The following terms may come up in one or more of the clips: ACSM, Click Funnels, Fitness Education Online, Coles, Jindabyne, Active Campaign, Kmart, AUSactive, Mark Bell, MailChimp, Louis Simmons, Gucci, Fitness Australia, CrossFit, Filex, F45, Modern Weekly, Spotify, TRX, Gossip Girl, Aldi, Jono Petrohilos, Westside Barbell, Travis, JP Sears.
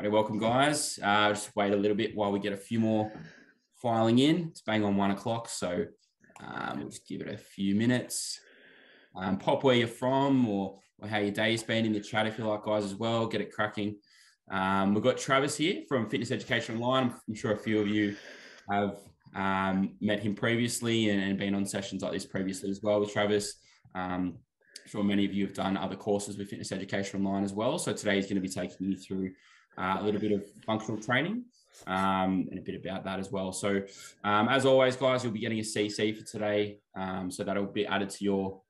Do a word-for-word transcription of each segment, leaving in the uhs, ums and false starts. Righty, welcome guys. Uh, just wait a little bit while we get a few more filing in. It's bang on one o'clock, so um, we'll just give it a few minutes. Um, pop where you're from or, or how your day's been in the chat if you like, guys, as well. Get it cracking. Um, we've got Travis here from Fitness Education Online. I'm sure a few of you have um, met him previously and, and been on sessions like this previously as well with Travis. Um, I'm sure many of you have done other courses with Fitness Education Online as well. So today is going to be taking you through uh, a little bit of functional training um, and a bit about that as well. So um, as always, guys, you'll be getting a C C for today. Um, so that'll be added to your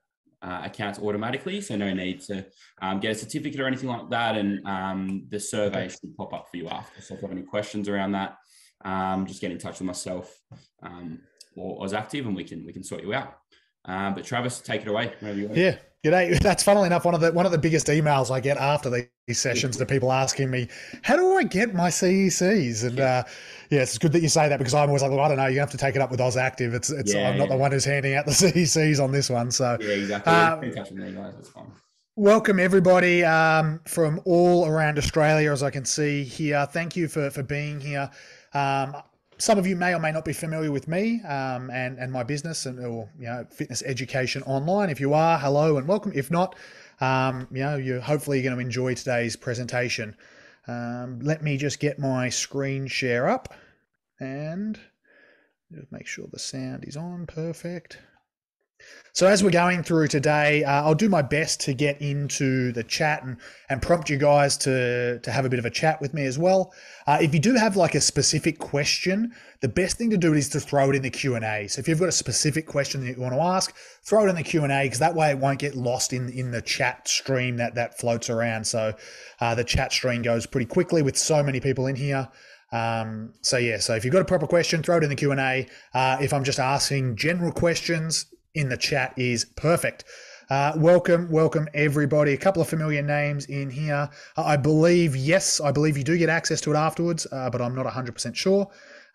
Uh, accounts automatically, so no need to um, get a certificate or anything like that, and um, the survey should pop up for you after. So if you have any questions around that, um, just get in touch with myself um, or AUSactive and we can we can sort you out. Um, but Travis, take it away. You yeah, g'day. That's funnily enough one of the one of the biggest emails I get after these sessions to people asking me, how do I get my C E Cs? And uh, yeah, it's good that you say that because I'm always like, well, I don't know. You have to take it up with AUSactive. It's it's yeah, I'm not yeah. the one who's handing out the C E Cs on this one. So yeah, exactly. Um, in touch with me, guys. That's fine. Welcome everybody um, from all around Australia, as I can see here. Thank you for for being here. Um, Some of you may or may not be familiar with me um, and, and my business and or, you know, Fitness Education Online. If you are, hello and welcome. If not, um, you know, you're hopefully going to enjoy today's presentation. Um, let me just get my screen share up and make sure the sound is on. Perfect. So as we're going through today, uh, I'll do my best to get into the chat and, and prompt you guys to, to have a bit of a chat with me as well. Uh, if you do have like a specific question, the best thing to do is to throw it in the Q and A. So if you've got a specific question that you want to ask, throw it in the Q and A because that way it won't get lost in, in the chat stream that, that floats around. So uh, the chat stream goes pretty quickly with so many people in here. Um, so yeah, so if you've got a proper question, throw it in the Q and A. Uh, if I'm just asking general questions, in the chat is perfect. Uh, welcome, welcome everybody. A couple of familiar names in here. I believe, yes, I believe you do get access to it afterwards, uh, but I'm not one hundred percent sure.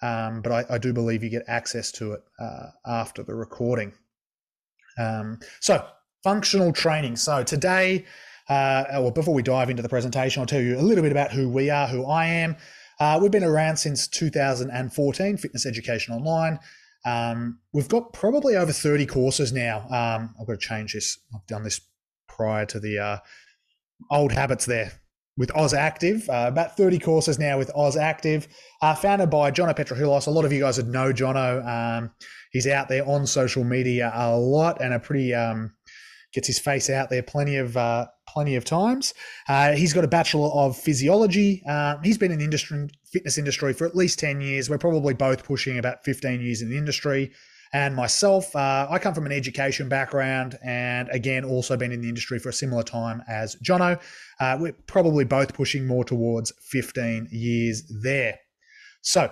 Um, but I, I do believe you get access to it uh, after the recording. Um, so functional training. So today, uh, well, before we dive into the presentation, I'll tell you a little bit about who we are, who I am. Uh, we've been around since two thousand fourteen, Fitness Education Online. Um, we've got probably over thirty courses now. Um, I've got to change this. I've done this prior to the uh, old habits there with AUSactive. Uh, about thirty courses now with AUSactive, uh, founded by Jono Petrohilos. A lot of you guys would know Jono. Um, he's out there on social media a lot and a pretty um, gets his face out there plenty of uh, plenty of times. Uh, he's got a Bachelor of Physiology. Uh, he's been in the industry. Fitness industry for at least ten years. We're probably both pushing about fifteen years in the industry. And myself, uh, I come from an education background and again, also been in the industry for a similar time as Jono. Uh, we're probably both pushing more towards fifteen years there. So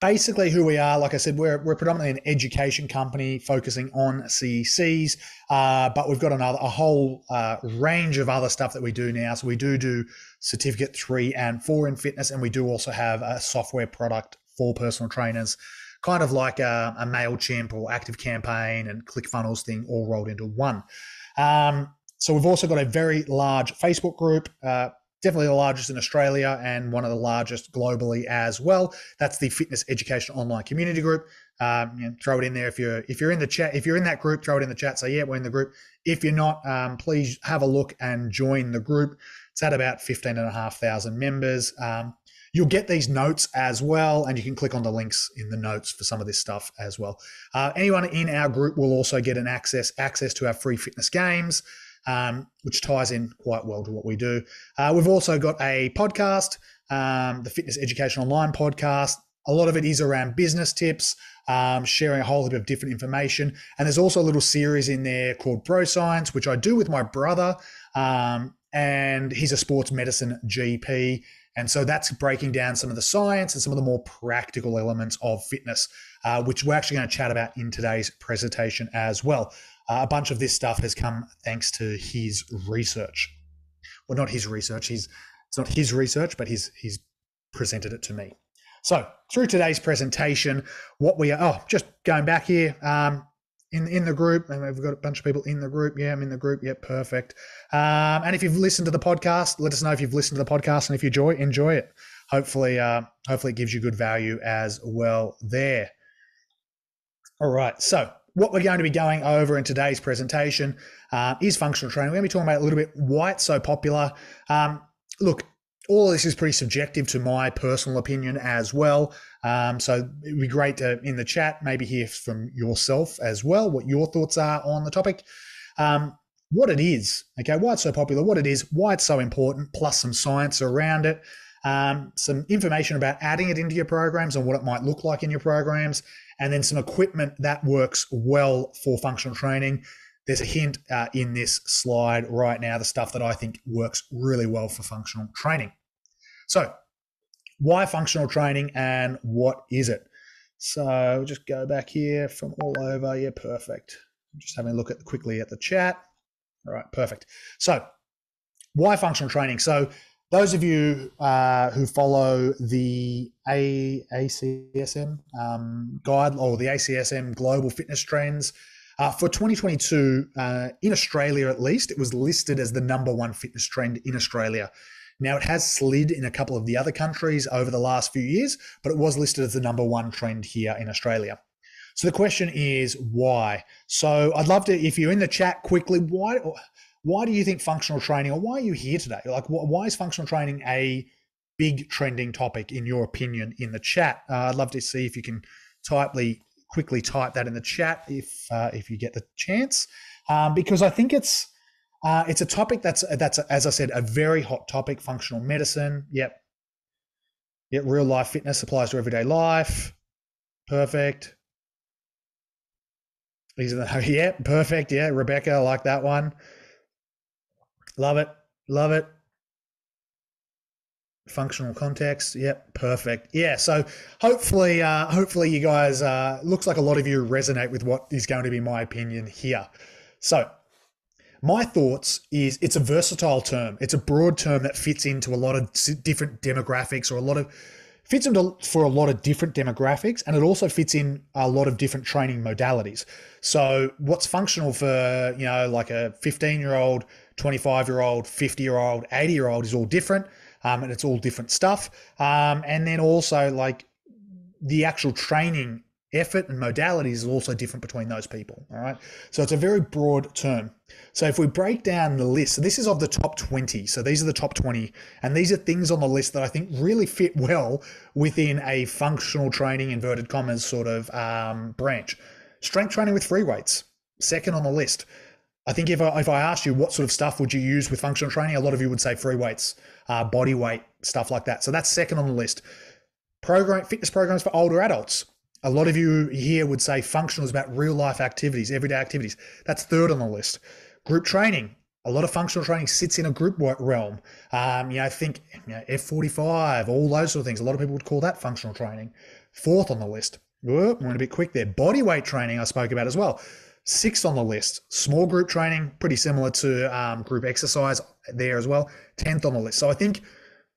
basically who we are, like I said, we're, we're predominantly an education company focusing on C E Cs, uh, but we've got another, a whole uh, range of other stuff that we do now. So we do do certificate three and four in fitness. And we do also have a software product for personal trainers, kind of like a, a MailChimp or Active Campaign and Click Funnels thing all rolled into one. Um, so we've also got a very large Facebook group, uh, definitely the largest in Australia and one of the largest globally as well. That's the Fitness Education Online Community Group. Um, you know, throw it in there if you're if you're in the chat. If you're in that group, throw it in the chat. So yeah, we're in the group. If you're not, um, please have a look and join the group. It's at about fifteen and a half thousand members. Um, you'll get these notes as well, and you can click on the links in the notes for some of this stuff as well. Uh, anyone in our group will also get an access access to our free fitness games, um, which ties in quite well to what we do. Uh, we've also got a podcast, um, the Fitness Education Online podcast. A lot of it is around business tips, um, sharing a whole heap of different information. And there's also a little series in there called Bro Science, which I do with my brother. Um, and he's a sports medicine G P. And so that's breaking down some of the science and some of the more practical elements of fitness, uh, which we're actually going to chat about in today's presentation as well. Uh, a bunch of this stuff has come thanks to his research. Well, not his research. His, it's not his research, but he's, he's presented it to me. So through today's presentation, what we are, oh, just going back here, um, in in the group, and we've got a bunch of people in the group. Yeah, I'm in the group. Yeah, perfect. Um, and if you've listened to the podcast, let us know if you've listened to the podcast and if you enjoy enjoy it. Hopefully, uh, hopefully it gives you good value as well there. All right, so what we're going to be going over in today's presentation uh, is functional training. We're going to be talking about a little bit why it's so popular. Um, look, all of this is pretty subjective to my personal opinion as well. Um, so it'd be great to, in the chat, maybe hear from yourself as well, what your thoughts are on the topic. Um, what it is, okay, why it's so popular, what it is, why it's so important, plus some science around it. Um, some information about adding it into your programs and what it might look like in your programs, and then some equipment that works well for functional training. There's a hint uh, in this slide right now, the stuff that I think works really well for functional training. So why functional training and what is it? So we'll just go back here from all over. Yeah, perfect. I'm just having a look at quickly at the chat. All right, perfect. So why functional training? So those of you uh, who follow the A C S M um, guide or the A C S M Global Fitness Trends, uh, for twenty twenty-two, uh, in Australia at least, it was listed as the number one fitness trend in Australia. Now, it has slid in a couple of the other countries over the last few years, but it was listed as the number one trend here in Australia. So the question is why? So I'd love to, if you're in the chat quickly, why... Why do you think functional training, or why are you here today? Like, why is functional training a big trending topic in your opinion in the chat? Uh, I'd love to see if you can typely, quickly type that in the chat if uh, if you get the chance, um, because I think it's uh, it's a topic that's that's as I said, a very hot topic. Functional medicine, yep, yep. Real life fitness applies to everyday life. Perfect. These are the yeah, perfect. Yeah, Rebecca, I like that one. Love it. Love it. Functional context. Yep. Perfect. Yeah. So hopefully, uh, hopefully you guys, uh, looks like a lot of you resonate with what is going to be my opinion here. So my thoughts is it's a versatile term. It's a broad term that fits into a lot of different demographics or a lot of fits into for a lot of different demographics, and it also fits in a lot of different training modalities. So what's functional for, you know, like a fifteen year old, twenty-five year old, fifty year old, eighty year old is all different, um, and it's all different stuff. Um, and then also like the actual training effort and modalities is also different between those people. All right. So it's a very broad term. So if we break down the list, so this is of the top twenty. So these are the top twenty, and these are things on the list that I think really fit well within a functional training, inverted commas, sort of um, branch. Strength training with free weights, second on the list. I think if I, if I asked you what sort of stuff would you use with functional training, a lot of you would say free weights, uh, body weight, stuff like that. So that's second on the list. Program, fitness programs for older adults. A lot of you here would say functional is about real life activities, everyday activities. That's third on the list. Group training. A lot of functional training sits in a group realm. Um, you know, think you know, F forty-five, all those sort of things. A lot of people would call that functional training. Fourth on the list. Whoop, I went a bit quick there. Body weight training I spoke about as well. Sixth on the list, small group training, pretty similar to um, group exercise there as well. Tenth on the list. So I think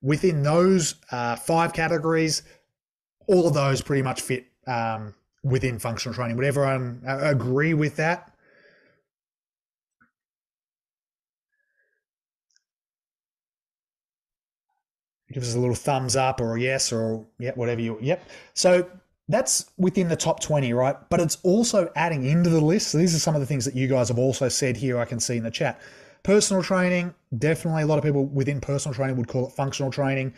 within those uh, five categories, all of those pretty much fit um, within functional training. Would everyone agree with that? Give us a little thumbs up or a yes or yep, whatever you, yep. So that's within the top twenty, right? But it's also adding into the list. So these are some of the things that you guys have also said here, I can see in the chat. Personal training, definitely a lot of people within personal training would call it functional training.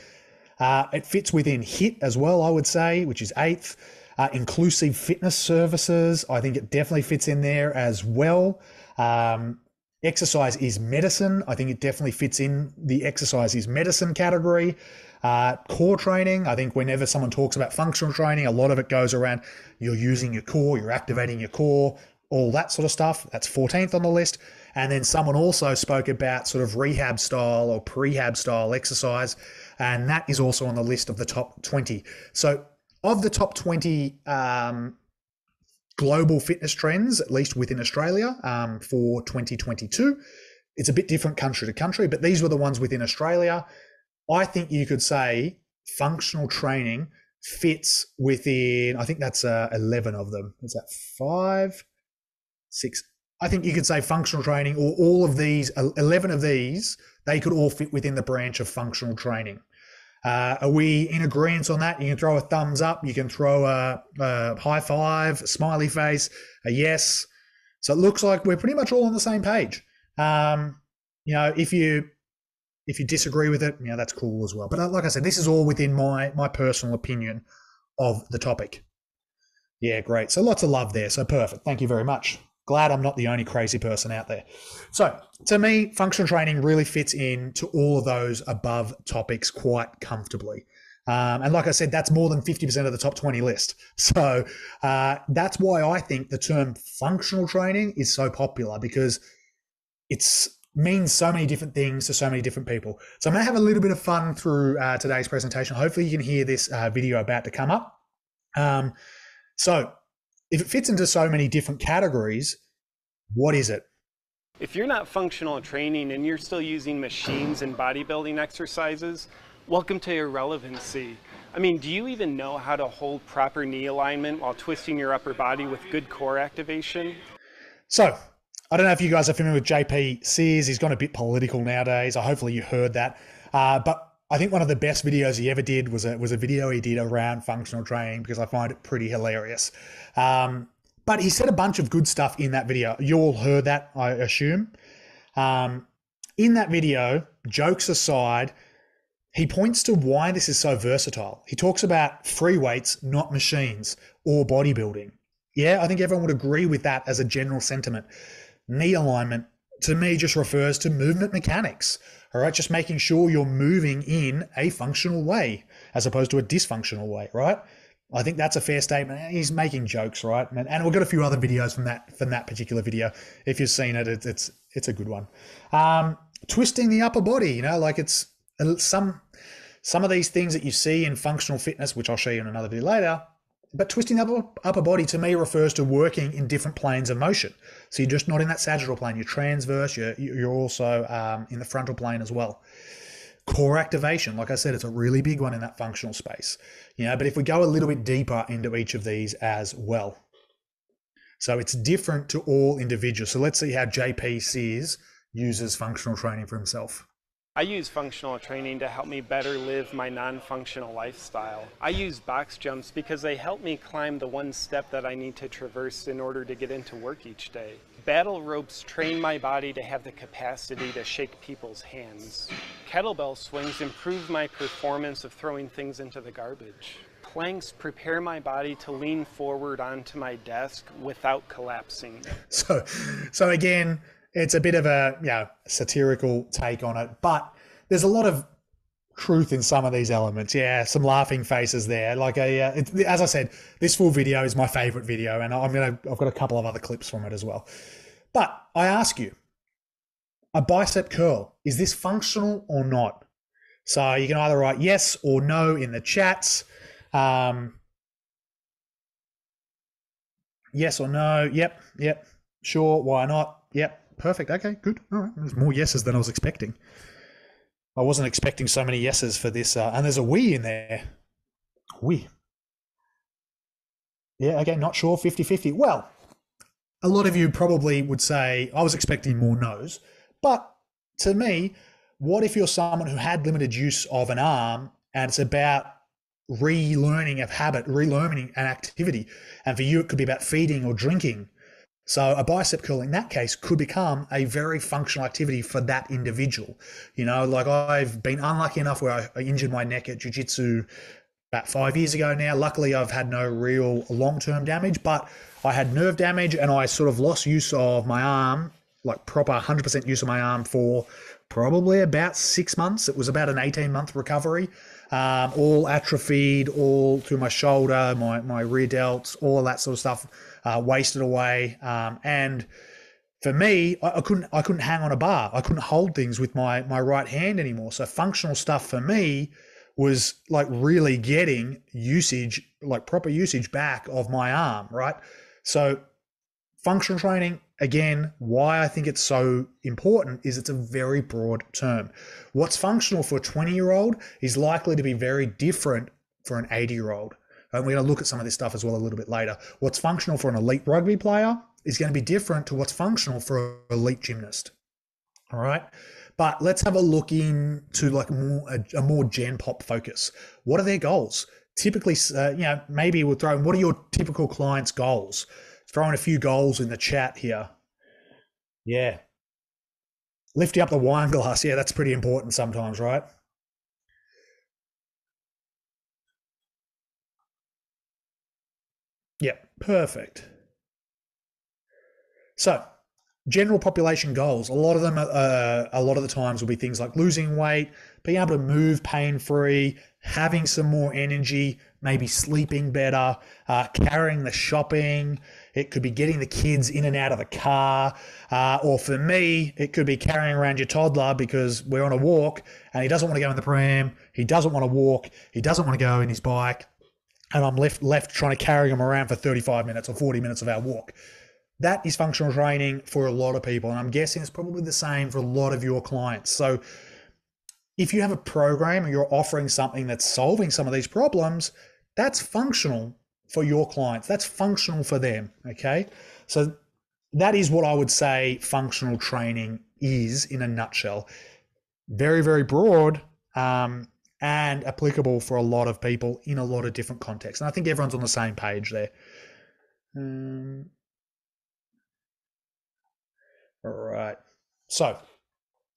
Uh, it fits within H I T as well, I would say, which is eighth. Uh, inclusive fitness services, I think it definitely fits in there as well. Um, exercise is medicine. I think it definitely fits in the exercise is medicine category. Uh, core training, I think whenever someone talks about functional training, a lot of it goes around you're using your core, you're activating your core, all that sort of stuff. That's fourteenth on the list. And then someone also spoke about sort of rehab style or prehab style exercise, and that is also on the list of the top twenty. So of the top twenty um, global fitness trends, at least within Australia um, for twenty twenty-two, it's a bit different country to country, but these were the ones within Australia. I think you could say functional training fits within, I think that's uh, eleven of them. Is that five? six, I think you could say functional training, or all of these, eleven of these, they could all fit within the branch of functional training. Uh, are we in agreement on that? You can throw a thumbs up, you can throw a, a high five, a smiley face, a yes. So it looks like we're pretty much all on the same page. Um, you know, if you if you disagree with it, you know, that's cool as well. But like I said, this is all within my my personal opinion of the topic. Yeah, great. So lots of love there. So perfect. Thank you very much. Glad I'm not the only crazy person out there. So to me, functional training really fits in to all of those above topics quite comfortably. Um, and like I said, that's more than fifty percent of the top twenty list. So uh, that's why I think the term functional training is so popular, because it means so many different things to so many different people. So I'm going to have a little bit of fun through uh, today's presentation. Hopefully you can hear this uh, video about to come up. Um, so if it fits into so many different categories, what is it? If you're not functional training and you're still using machines and bodybuilding exercises, welcome to irrelevancy. I mean, do you even know how to hold proper knee alignment while twisting your upper body with good core activation? So, I don't know if you guys are familiar with J P Sears. He's gone a bit political nowadays. Hopefully you heard that. Uh, but I think one of the best videos he ever did was a, was a video he did around functional training, because I find it pretty hilarious. Um, but he said a bunch of good stuff in that video. You all heard that, I assume. Um, in that video, jokes aside, he points to why this is so versatile. He talks about free weights, not machines, or bodybuilding. Yeah, I think everyone would agree with that as a general sentiment. Knee alignment, to me, just refers to movement mechanics. All right, just making sure you're moving in a functional way as opposed to a dysfunctional way, right? I think that's a fair statement. He's making jokes, right? And, and we've got a few other videos from that from that particular video. If you've seen it, it it's it's a good one. Um, twisting the upper body, you know, like it's some some of these things that you see in functional fitness, which I'll show you in another video later. But twisting the upper, upper body to me refers to working in different planes of motion. So you're just not in that sagittal plane, you're transverse, you're, you're also um, in the frontal plane as well. Core activation, like I said, it's a really big one in that functional space. You know, but if we go a little bit deeper into each of these as well. So it's different to all individuals. So let's see how J P Sears uses functional training for himself. I use functional training to help me better live my non-functional lifestyle. I use box jumps because they help me climb the one step that I need to traverse in order to get into work each day. Battle ropes train my body to have the capacity to shake people's hands. Kettlebell swings improve my performance of throwing things into the garbage. Planks prepare my body to lean forward onto my desk without collapsing. So, so again, it's a bit of a, you know, satirical take on it, but there's a lot of truth in some of these elements. Yeah, some laughing faces there. Like a, uh, it, as I said, this full video is my favorite video, and I'm gonna, I've got a couple of other clips from it as well. But I ask you, a bicep curl, is this functional or not? So you can either write yes or no in the chats. Um, yes or no, yep, yep, sure, why not, yep. Perfect. Okay, good. All right. There's more yeses than I was expecting. I wasn't expecting so many yeses for this. Uh, and there's a we in there. We. Yeah, okay, not sure, fifty fifty. Well, a lot of you probably would say, I was expecting more no's. But to me, what if you're someone who had limited use of an arm, and it's about relearning of habit, relearning an activity. And for you, it could be about feeding or drinking. So a bicep curl in that case could become a very functional activity for that individual. You know, like I've been unlucky enough where I injured my neck at jiu-jitsu about five years ago now. Luckily, I've had no real long-term damage, but I had nerve damage and I sort of lost use of my arm, like proper one hundred percent use of my arm for probably about six months. It was about an eighteen-month recovery, um, all atrophied, all through my shoulder, my, my rear delts, all of that sort of stuff. Uh, wasted away, um, and for me, I, I couldn't. I couldn't hang on a bar. I couldn't hold things with my my right hand anymore. So functional stuff for me was like really getting usage, like proper usage back of my arm, right? So functional training, again, why I think it's so important is it's a very broad term. What's functional for a twenty-year-old is likely to be very different for an eighty-year-old. And we're going to look at some of this stuff as well a little bit later. What's functional for an elite rugby player is going to be different to what's functional for an elite gymnast. All right. But let's have a look into like more, a, a more gen pop focus. What are their goals? Typically, uh, you know, maybe we'll throw in, what are your typical clients' goals? Throwing a few goals in the chat here. Yeah. Lifting up the wine glass. Yeah, that's pretty important sometimes, right? Yeah, perfect. So, general population goals. A lot of them, uh, a lot of the times, will be things like losing weight, being able to move pain-free, having some more energy, maybe sleeping better, uh, carrying the shopping. It could be getting the kids in and out of the car. Uh, or for me, it could be carrying around your toddler because we're on a walk and he doesn't want to go in the pram. He doesn't want to walk. He doesn't want to go in his bike. And I'm left, left trying to carry him around for thirty-five minutes or forty minutes of our walk. That is functional training for a lot of people. And I'm guessing it's probably the same for a lot of your clients. So if you have a program or you're offering something that's solving some of these problems, that's functional for your clients. That's functional for them, okay? So that is what I would say functional training is in a nutshell. Very, very broad um, and applicable for a lot of people in a lot of different contexts. And I think everyone's on the same page there. Um, All right. So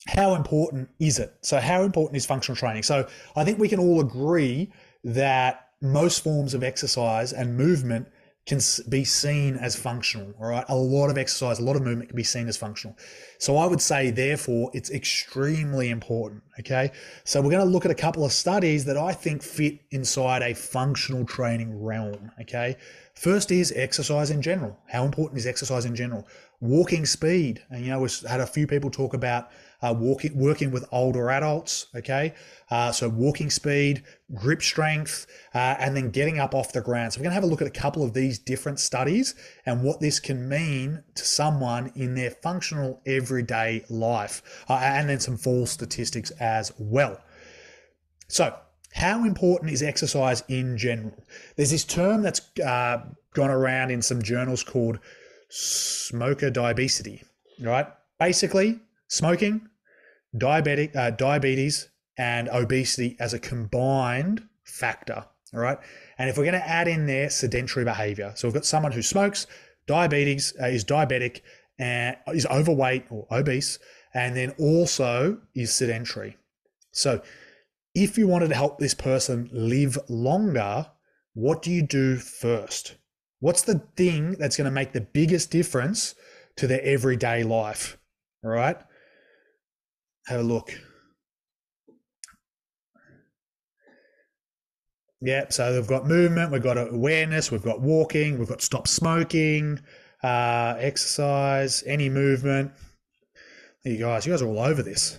how important is it? So how important is functional training? So I think we can all agree that most forms of exercise and movement can be seen as functional. All right. A lot of exercise, a lot of movement can be seen as functional. So I would say, therefore, it's extremely important. Okay. So we're going to look at a couple of studies that I think fit inside a functional training realm. Okay. First is exercise in general. How important is exercise in general? Walking speed, and you know, we've had a few people talk about uh, walking, working with older adults, okay? Uh, so walking speed, grip strength, uh, and then getting up off the ground. So we're gonna have a look at a couple of these different studies and what this can mean to someone in their functional everyday life, uh, and then some false statistics as well. So how important is exercise in general? There's this term that's uh, gone around in some journals called smoker diabesity, right? Basically, smoking, diabetic, uh, diabetes, and obesity as a combined factor, all right? And if we're going to add in there sedentary behavior, so we've got someone who smokes, diabetes uh, is diabetic, and is overweight or obese, and then also is sedentary. So, if you wanted to help this person live longer, what do you do first? What's the thing that's going to make the biggest difference to their everyday life? All right. Have a look. Yeah. So we've got movement, we've got awareness, we've got walking, we've got stop smoking, uh, exercise, any movement. There you guys, you guys are all over this.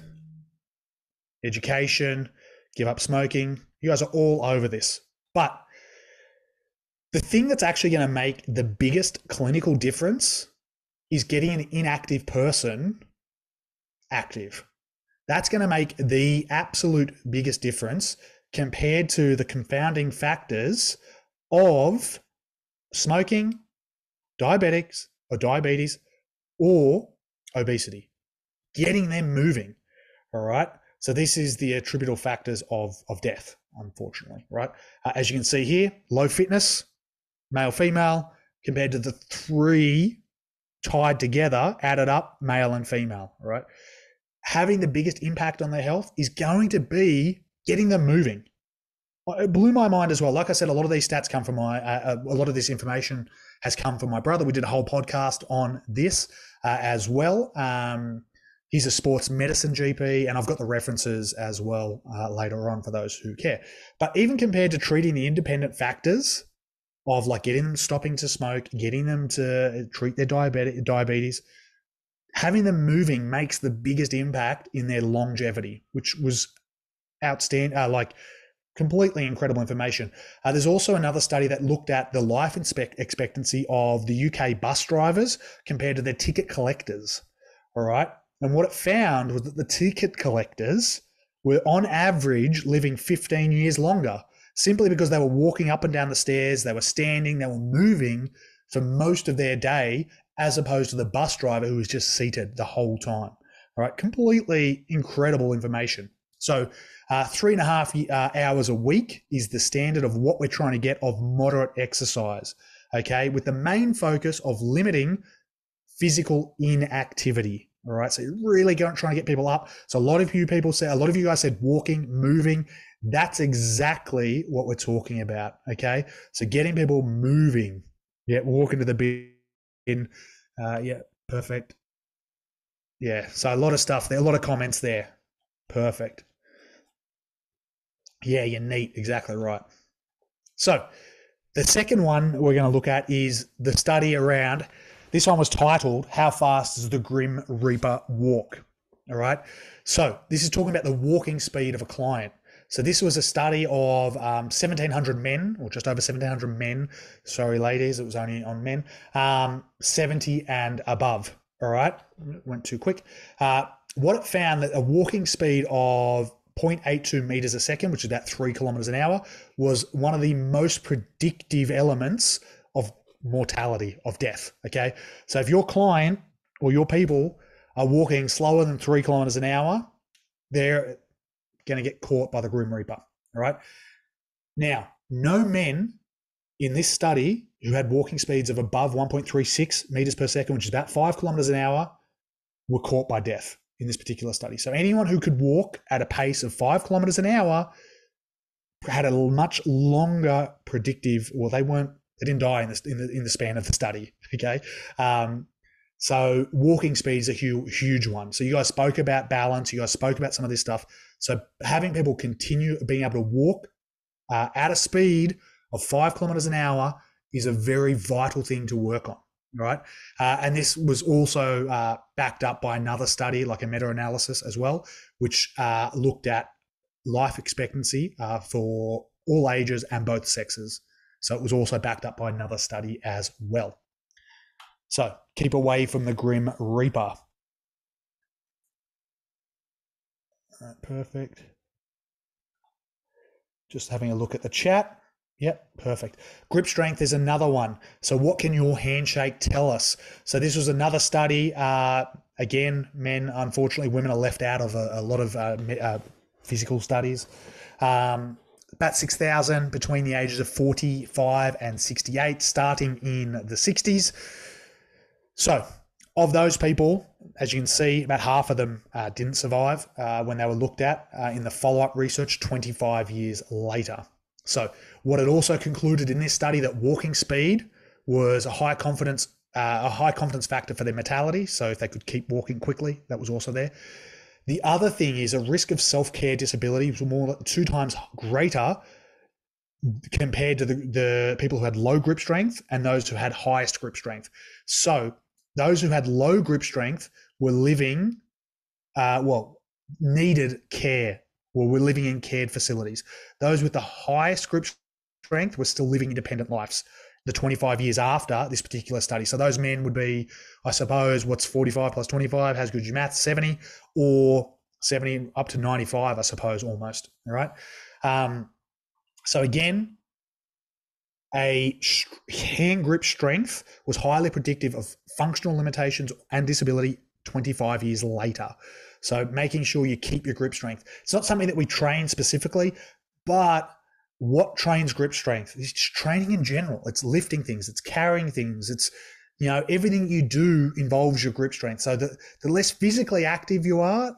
Education, give up smoking. You guys are all over this, but the thing that's actually going to make the biggest clinical difference is getting an inactive person active. That's going to make the absolute biggest difference compared to the confounding factors of smoking, diabetics or diabetes, or obesity. Getting them moving, all right? So this is the attributable factors of, of death, unfortunately, right? Uh, as you can see here, low fitness, male, female, compared to the three tied together, added up, male and female, right? Having the biggest impact on their health is going to be getting them moving. It blew my mind as well. Like I said, a lot of these stats come from my, uh, a lot of this information has come from my brother. We did a whole podcast on this uh, as well. Um, he's a sports medicine G P, and I've got the references as well uh, later on for those who care. But even compared to treating the independent factors, of like getting them stopping to smoke, getting them to treat their diabetes, having them moving makes the biggest impact in their longevity, which was outstanding, uh, like completely incredible information. Uh, there's also another study that looked at the life expectancy of the U K bus drivers compared to their ticket collectors, all right? And what it found was that the ticket collectors were on average living fifteen years longer, simply because they were walking up and down the stairs, they were standing, they were moving for most of their day as opposed to the bus driver who was just seated the whole time. All right, completely incredible information. So uh, three and a half uh, hours a week is the standard of what we're trying to get of moderate exercise, okay, with the main focus of limiting physical inactivity. All right, so you're really going, trying to get people up. So a lot of you people say, a lot of you guys said walking, moving. That's exactly what we're talking about, okay? So getting people moving, yeah, walking to the bin, uh, yeah, perfect. Yeah, so a lot of stuff there, a lot of comments there. Perfect. Yeah, you're neat, exactly right. So the second one we're going to look at is the study around, this one was titled, How Fast Does the Grim Reaper Walk? All right, so this is talking about the walking speed of a client. So this was a study of um, seventeen hundred men, or just over seventeen hundred men. Sorry, ladies, it was only on men, um, seventy and above. All right, went too quick. Uh, what it found that a walking speed of zero point eight two meters a second, which is about three kilometers an hour, was one of the most predictive elements of mortality, of death, okay? So if your client or your people are walking slower than three kilometers an hour, they're going to get caught by the Grim Reaper, all right? Now, no men in this study who had walking speeds of above one point three six meters per second, which is about five kilometers an hour, were caught by death in this particular study. So anyone who could walk at a pace of five kilometers an hour had a much longer predictive, well, they weren't, they didn't die in the, in the, in the span of the study, okay? Um, so walking speed is a huge, huge one. So you guys spoke about balance, you guys spoke about some of this stuff. So having people continue being able to walk uh, at a speed of five kilometers an hour is a very vital thing to work on, right? Uh, and this was also uh, backed up by another study, like a meta-analysis as well, which uh, looked at life expectancy uh, for all ages and both sexes. So it was also backed up by another study as well. So keep away from the Grim Reaper. All right, perfect. Just having a look at the chat. Yep, perfect. Grip strength is another one. So what can your handshake tell us? So this was another study. Uh, again, men, unfortunately, women are left out of a, a lot of uh, uh, physical studies. Um, about six thousand between the ages of forty-five and sixty-eight, starting in the sixties. So of those people, as you can see, about half of them uh, didn't survive uh, when they were looked at uh, in the follow-up research twenty-five years later. So what it also concluded in this study that walking speed was a high confidence uh, a high confidence factor for their mortality. So if they could keep walking quickly, that was also there. The other thing is a risk of self-care disability was more like two times greater compared to the, the people who had low grip strength and those who had highest grip strength. So those who had low grip strength were living, uh, well, needed care. Well, we're living in cared facilities. Those with the highest grip strength were still living independent lives the twenty-five years after this particular study. So those men would be, I suppose, what's forty-five plus twenty-five, how's good your math, seventy, or seventy up to ninety-five, I suppose, almost, all right? Um, so again, a hand grip strength was highly predictive of functional limitations and disability twenty-five years later. So making sure you keep your grip strength. It's not something that we train specifically, but what trains grip strength? It's just training in general. It's lifting things, it's carrying things, it's, you know, everything you do involves your grip strength. So the, the less physically active you are,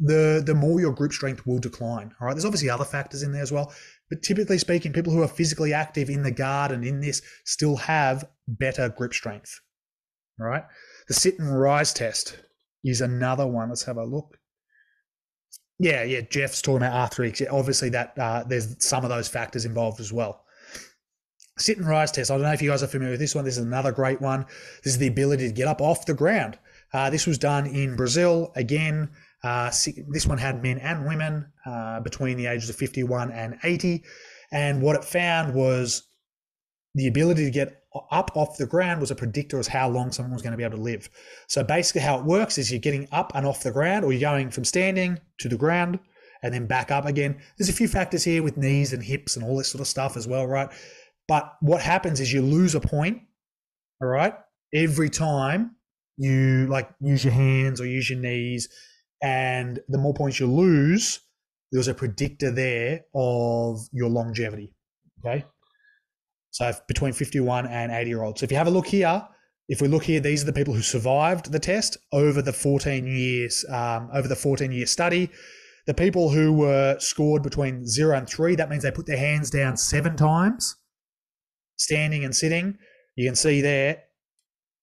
the, the more your grip strength will decline, all right? There's obviously other factors in there as well, but typically speaking, people who are physically active in the garden in this still have better grip strength, all right? The sit and rise test is another one. Let's have a look. Yeah, yeah, Jeff's talking about R three. Yeah, obviously, that uh, there's some of those factors involved as well. Sit and rise test. I don't know if you guys are familiar with this one. This is another great one. This is the ability to get up off the ground. Uh, this was done in Brazil. Again, uh, this one had men and women uh, between the ages of fifty-one and eighty. And what it found was the ability to get up off the ground was a predictor as how long someone was going to be able to live. So basically how it works is you're getting up and off the ground, or you're going from standing to the ground and then back up again. There's a few factors here with knees and hips and all this sort of stuff as well, right? But what happens is you lose a point, all right? every time you like use your hands or use your knees, and the more points you lose, there's a predictor there of your longevity. Okay. So between fifty-one and eighty year olds. So if you have a look here, if we look here, these are the people who survived the test over the fourteen years, um, over the fourteen year study. The people who were scored between zero and three, that means they put their hands down seven times, standing and sitting. You can see there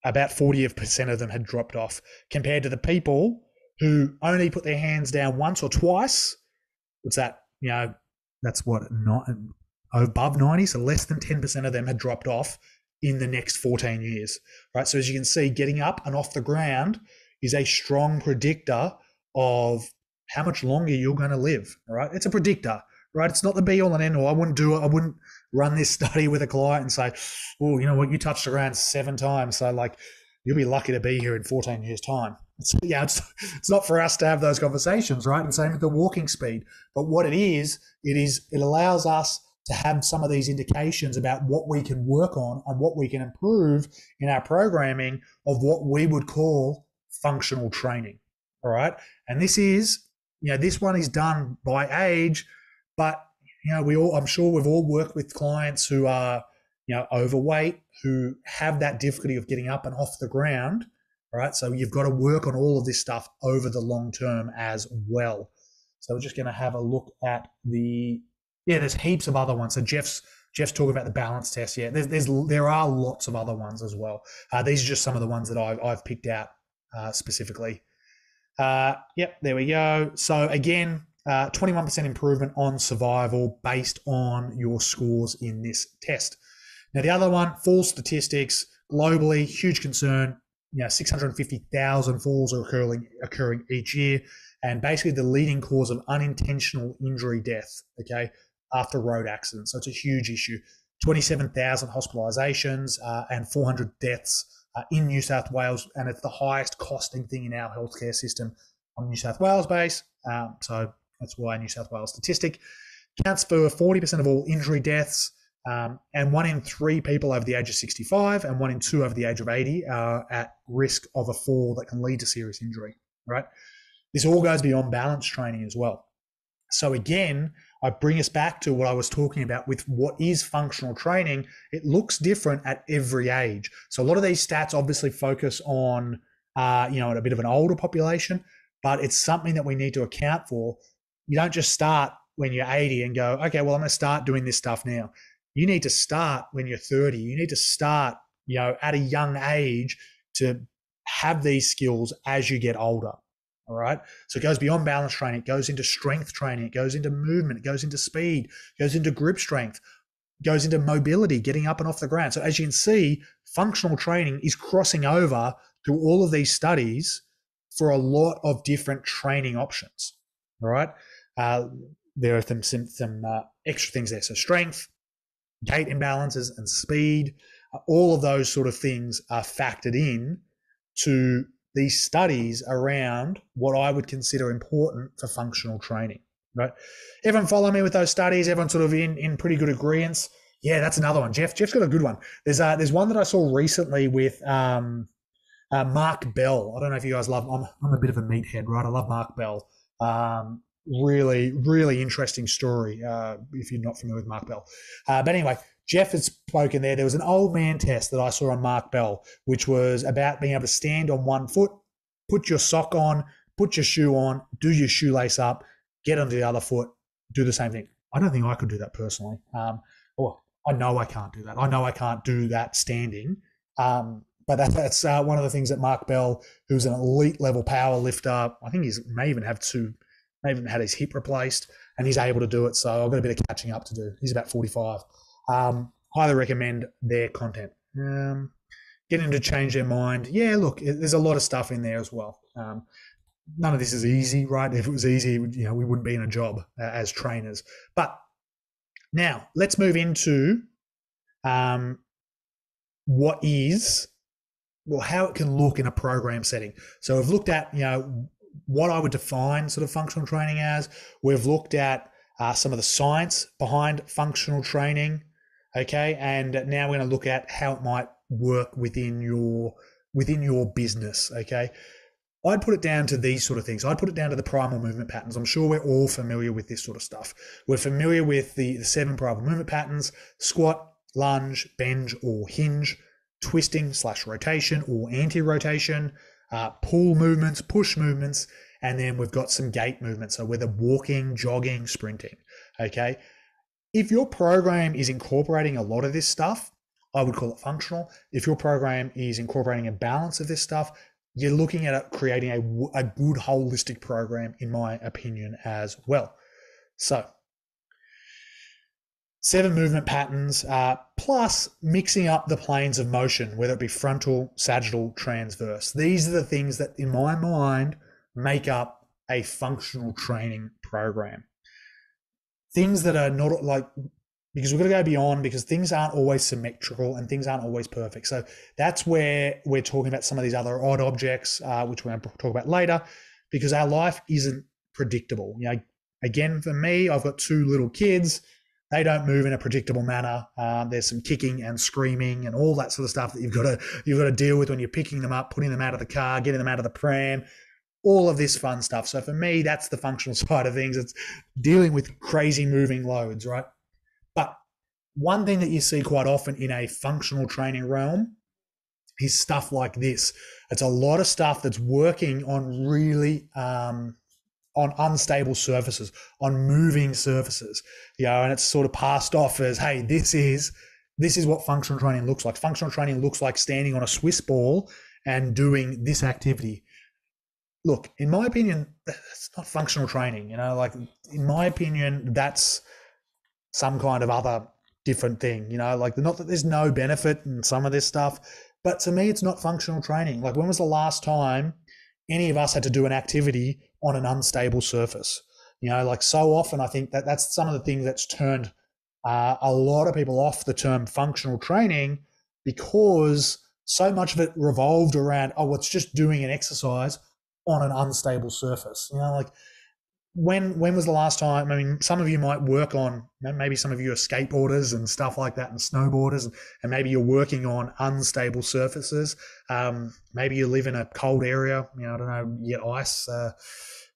about forty percent of them had dropped off, compared to the people who only put their hands down once or twice. What's that? You know, that's what, not above ninety, so less than ten percent of them had dropped off in the next fourteen years, right? So as you can see, getting up and off the ground is a strong predictor of how much longer you're going to live, all right? It's a predictor, right? It's not the be all and end all. I wouldn't do it. I wouldn't run this study with a client and say, oh, you know what? You touched around seven times. So like, you'll be lucky to be here in fourteen years time. It's, yeah, it's, it's not for us to have those conversations, right? And same with the walking speed. But what it is, it is, it allows us to have some of these indications about what we can work on and what we can improve in our programming of what we would call functional training, all right? And this is, you know, this one is done by age, but you know, we all, I'm sure we've all worked with clients who are, you know, overweight, who have that difficulty of getting up and off the ground, right? So you've got to work on all of this stuff over the long term as well. So we're just going to have a look at the, yeah, there's heaps of other ones. So Jeff's, Jeff's talking about the balance test. Yeah, there's, there's, there are lots of other ones as well. Uh, these are just some of the ones that I've, I've picked out uh, specifically. Uh, yep, there we go. So again, uh, twenty-one percent improvement on survival based on your scores in this test. Now the other one, fall statistics, globally, huge concern, you know, six hundred fifty thousand falls are occurring, occurring each year, and basically the leading cause of unintentional injury death, okay, after road accidents. So it's a huge issue. twenty-seven thousand hospitalizations uh, and four hundred deaths Uh, in New South Wales, and it's the highest costing thing in our healthcare system on New South Wales base. Um, so that's why New South Wales statistic counts for forty percent of all injury deaths, um, and one in three people over the age of sixty-five and one in two over the age of eighty are at risk of a fall that can lead to serious injury, right? This all goes beyond balance training as well. So again, I bring us back to what I was talking about with what is functional training. It looks different at every age. So a lot of these stats obviously focus on, uh, you know, a bit of an older population, but it's something that we need to account for. You don't just start when you're eighty and go, okay, well, I'm going to start doing this stuff now. You need to start when you're thirty. You need to start, you know, at a young age to have these skills as you get older. All right. So it goes beyond balance training. It goes into strength training. It goes into movement. It goes into speed. It goes into grip strength. It goes into mobility, getting up and off the ground. So as you can see, functional training is crossing over through all of these studies for a lot of different training options. All right. Uh, there are some, some uh, extra things there. So strength, gait imbalances, and speed, uh, all of those sort of things are factored in to these studies around what I would consider important for functional training, right? Everyone follow me with those studies. Everyone sort of in, in pretty good agreement. Yeah, that's another one. Jeff, Jeff's got a good one. There's uh, there's one that I saw recently with um, uh, Mark Bell. I don't know if you guys love, I'm, I'm a bit of a meathead, right? I love Mark Bell. Um, really, really interesting story uh, if you're not familiar with Mark Bell. Uh, but anyway, Jeff had spoken there. There was an old man test that I saw on Mark Bell, which was about being able to stand on one foot, put your sock on, put your shoe on, do your shoelace up, get onto the other foot, do the same thing. I don't think I could do that personally. Um, well, I know I can't do that. I know I can't do that standing. Um, but that, that's uh, one of the things that Mark Bell, who's an elite level power lifter, I think he may even have two, may even had his hip replaced, and he's able to do it. So I've got a bit of catching up to do. He's about forty-five. Um, highly recommend their content. Um, getting them to change their mind. Yeah, look, it, there's a lot of stuff in there as well. Um, none of this is easy, right? If it was easy, you know, we wouldn't be in a job uh, as trainers. But now let's move into um, what is, well, how it can look in a program setting. So we've looked at, you know, what I would define sort of functional training as. We've looked at uh, some of the science behind functional training. Okay, and now we're going to look at how it might work within your within your business, okay? I'd put it down to these sort of things. I'd put it down to the primal movement patterns. I'm sure we're all familiar with this sort of stuff. We're familiar with the, the seven primal movement patterns: squat, lunge, bend or hinge, twisting slash rotation or anti-rotation, uh, pull movements, push movements, and then we've got some gait movements, so whether walking, jogging, sprinting, okay? If your program is incorporating a lot of this stuff, I would call it functional. If your program is incorporating a balance of this stuff, you're looking at creating a, a good holistic program, in my opinion, as well. So seven movement patterns, uh, plus mixing up the planes of motion, whether it be frontal, sagittal, transverse. These are the things that, in my mind, make up a functional training program. Things that are not like, because we've got to go beyond, because things aren't always symmetrical and things aren't always perfect. So that's where we're talking about some of these other odd objects, uh, which we're going to talk about later, because our life isn't predictable. You know, again, for me, I've got two little kids. They don't move in a predictable manner. Um, there's some kicking and screaming and all that sort of stuff that you've got to you've got to deal with when you're picking them up, putting them out of the car, getting them out of the pram, all of this fun stuff. So for me, that's the functional side of things. It's dealing with crazy moving loads, right? One thing that you see quite often in a functional training realm is stuff like this. It's a lot of stuff that's working on really um, on unstable surfaces, on moving surfaces, you know, and it's sort of passed off as, hey, this is this is what functional training looks like. Functional training looks like standing on a Swiss ball and doing this activity. Look, in my opinion, that's not functional training. You know, like in my opinion, that's some kind of other different thing, you know, like not that there's no benefit in some of this stuff, but to me, it's not functional training. Like, when was the last time any of us had to do an activity on an unstable surface? You know, like so often, I think that that's some of the things that's turned uh, a lot of people off the term functional training, because so much of it revolved around, oh, it's just doing an exercise on an unstable surface. You know, like, When when was the last time? I mean, some of you might work on, you know, maybe some of you are skateboarders and stuff like that, and snowboarders, and, and maybe you're working on unstable surfaces. Um, maybe you live in a cold area. You know, I don't know, you get ice. Uh,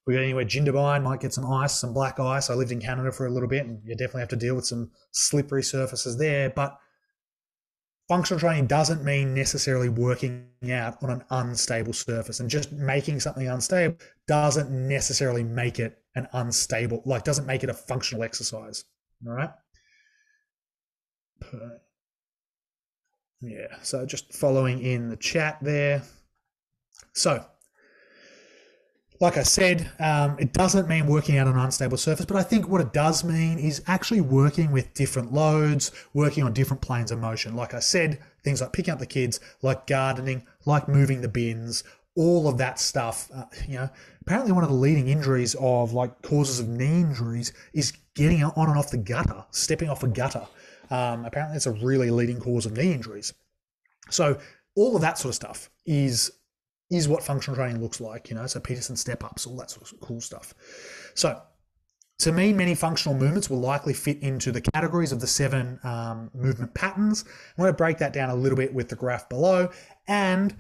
we got anywhere, Jindabyne, might get some ice, some black ice. I lived in Canada for a little bit, and you definitely have to deal with some slippery surfaces there. But functional training doesn't mean necessarily working out on an unstable surface, and just making something unstable doesn't necessarily make it an unstable, like doesn't make it a functional exercise. All right. Yeah. So just following in the chat there. So like I said, um, it doesn't mean working out on an unstable surface, but I think what it does mean is actually working with different loads, working on different planes of motion. Like I said, things like picking up the kids, like gardening, like moving the bins, all of that stuff. Uh, you know, apparently one of the leading injuries of like causes of knee injuries is getting on and off the gutter, stepping off a gutter. Um, apparently it's a really leading cause of knee injuries. So all of that sort of stuff is is what functional training looks like, you know, so Peterson step-ups, all that sort of cool stuff. So to me, many functional movements will likely fit into the categories of the seven um, movement patterns. I'm going to break that down a little bit with the graph below, and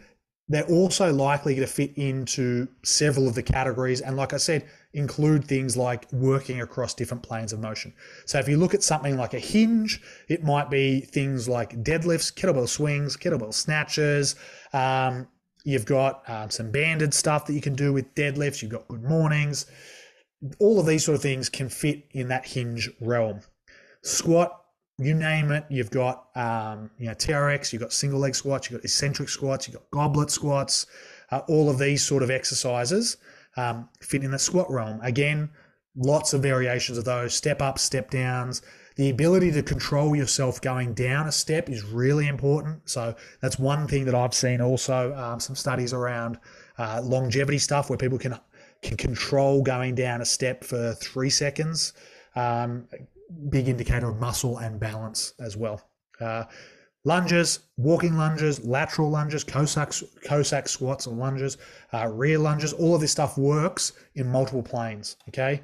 they're also likely to fit into several of the categories, and like I said, include things like working across different planes of motion. So if you look at something like a hinge, it might be things like deadlifts, kettlebell swings, kettlebell snatches, um, you've got um, some banded stuff that you can do with deadlifts. You've got good mornings. All of these sort of things can fit in that hinge realm. Squat, you name it. You've got um, you know, T R X. You've got single leg squats. You've got eccentric squats. You've got goblet squats. Uh, all of these sort of exercises um, fit in the squat realm. Again, lots of variations of those. Step ups, step downs. The ability to control yourself going down a step is really important. So that's one thing that I've seen also, um, some studies around uh, longevity stuff where people can can control going down a step for three seconds. Um, big indicator of muscle and balance as well. Uh, lunges, walking lunges, lateral lunges, Cossack, Cossack squats or lunges, uh, rear lunges, all of this stuff works in multiple planes, okay?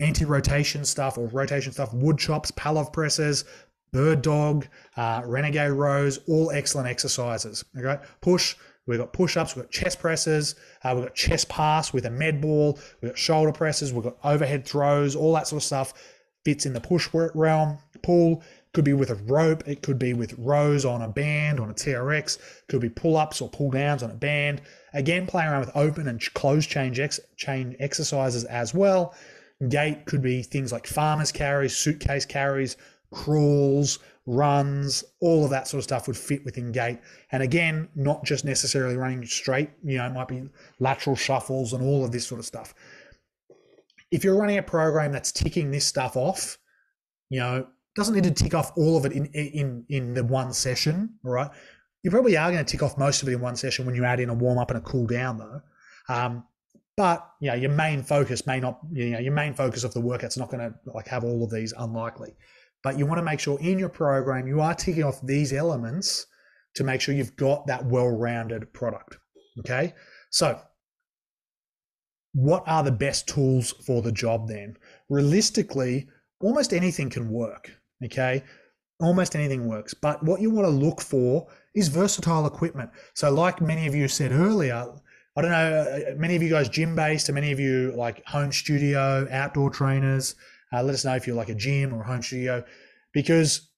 Anti-rotation stuff or rotation stuff, wood chops, pallet presses, bird dog, uh, renegade rows, all excellent exercises. Okay, push. We've got push-ups, we've got chest presses, uh, we've got chest pass with a med ball, we've got shoulder presses, we've got overhead throws, all that sort of stuff fits in the push realm. Pull could be with a rope, it could be with rows on a band, on a T R X, could be pull-ups or pull-downs on a band. Again, playing around with open and closed change, ex change exercises as well. Gait could be things like farmer's carries, suitcase carries, crawls, runs, all of that sort of stuff would fit within gait. And again, not just necessarily running straight, you know, it might be lateral shuffles and all of this sort of stuff. If you're running a program that's ticking this stuff off, you know, doesn't need to tick off all of it in in in the one session, all right? You probably are going to tick off most of it in one session when you add in a warm up and a cool down though. Um, But you know, your main focus may not, you know, your main focus of the workout's not going to like have all of these, unlikely. But you want to make sure in your program you are ticking off these elements to make sure you've got that well-rounded product. Okay, so what are the best tools for the job then? Realistically, almost anything can work. Okay, almost anything works. But what you want to look for is versatile equipment. So like many of you said earlier, I don't know, many of you guys gym-based, and many of you like home studio, outdoor trainers. Uh, let us know if you're like a gym or a home studio, because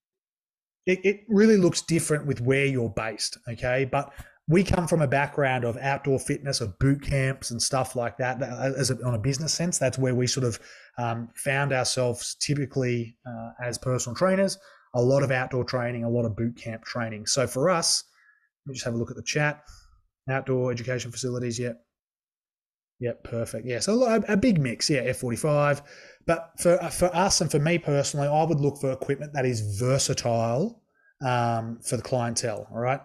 it, it really looks different with where you're based, okay? But we come from a background of outdoor fitness, of boot camps and stuff like that. As a, on a business sense, that's where we sort of um, found ourselves typically uh, as personal trainers, a lot of outdoor training, a lot of boot camp training. So for us, let me just have a look at the chat. Outdoor education facilities, yep. Yep, perfect. Yeah, so a, a big mix, yeah, F forty-five. But for for us and for me personally, I would look for equipment that is versatile um, for the clientele, all right?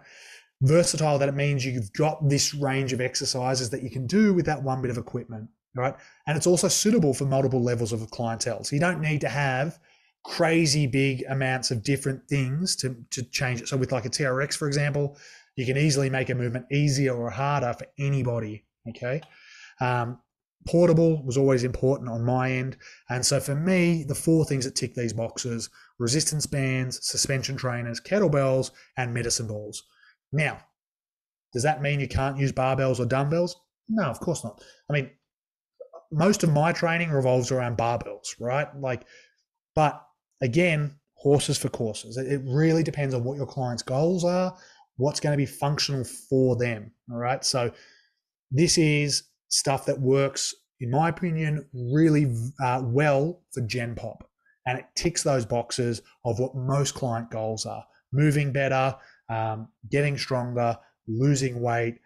Versatile, that it means you've got this range of exercises that you can do with that one bit of equipment, all right? And it's also suitable for multiple levels of clientele. So you don't need to have crazy big amounts of different things to, to change it. So with like a T R X, for example, you can easily make a movement easier or harder for anybody, okay? Um, portable was always important on my end. And so for me, the four things that tick these boxes: resistance bands, suspension trainers, kettlebells, and medicine balls. Now, does that mean you can't use barbells or dumbbells? No, of course not. I mean, most of my training revolves around barbells, right? Like, but again, horses for courses. It really depends on what your client's goals are, what's going to be functional for them, all right? So this is stuff that works, in my opinion, really uh, well for Gen Pop. And it ticks those boxes of what most client goals are: moving better, um, getting stronger, losing weight,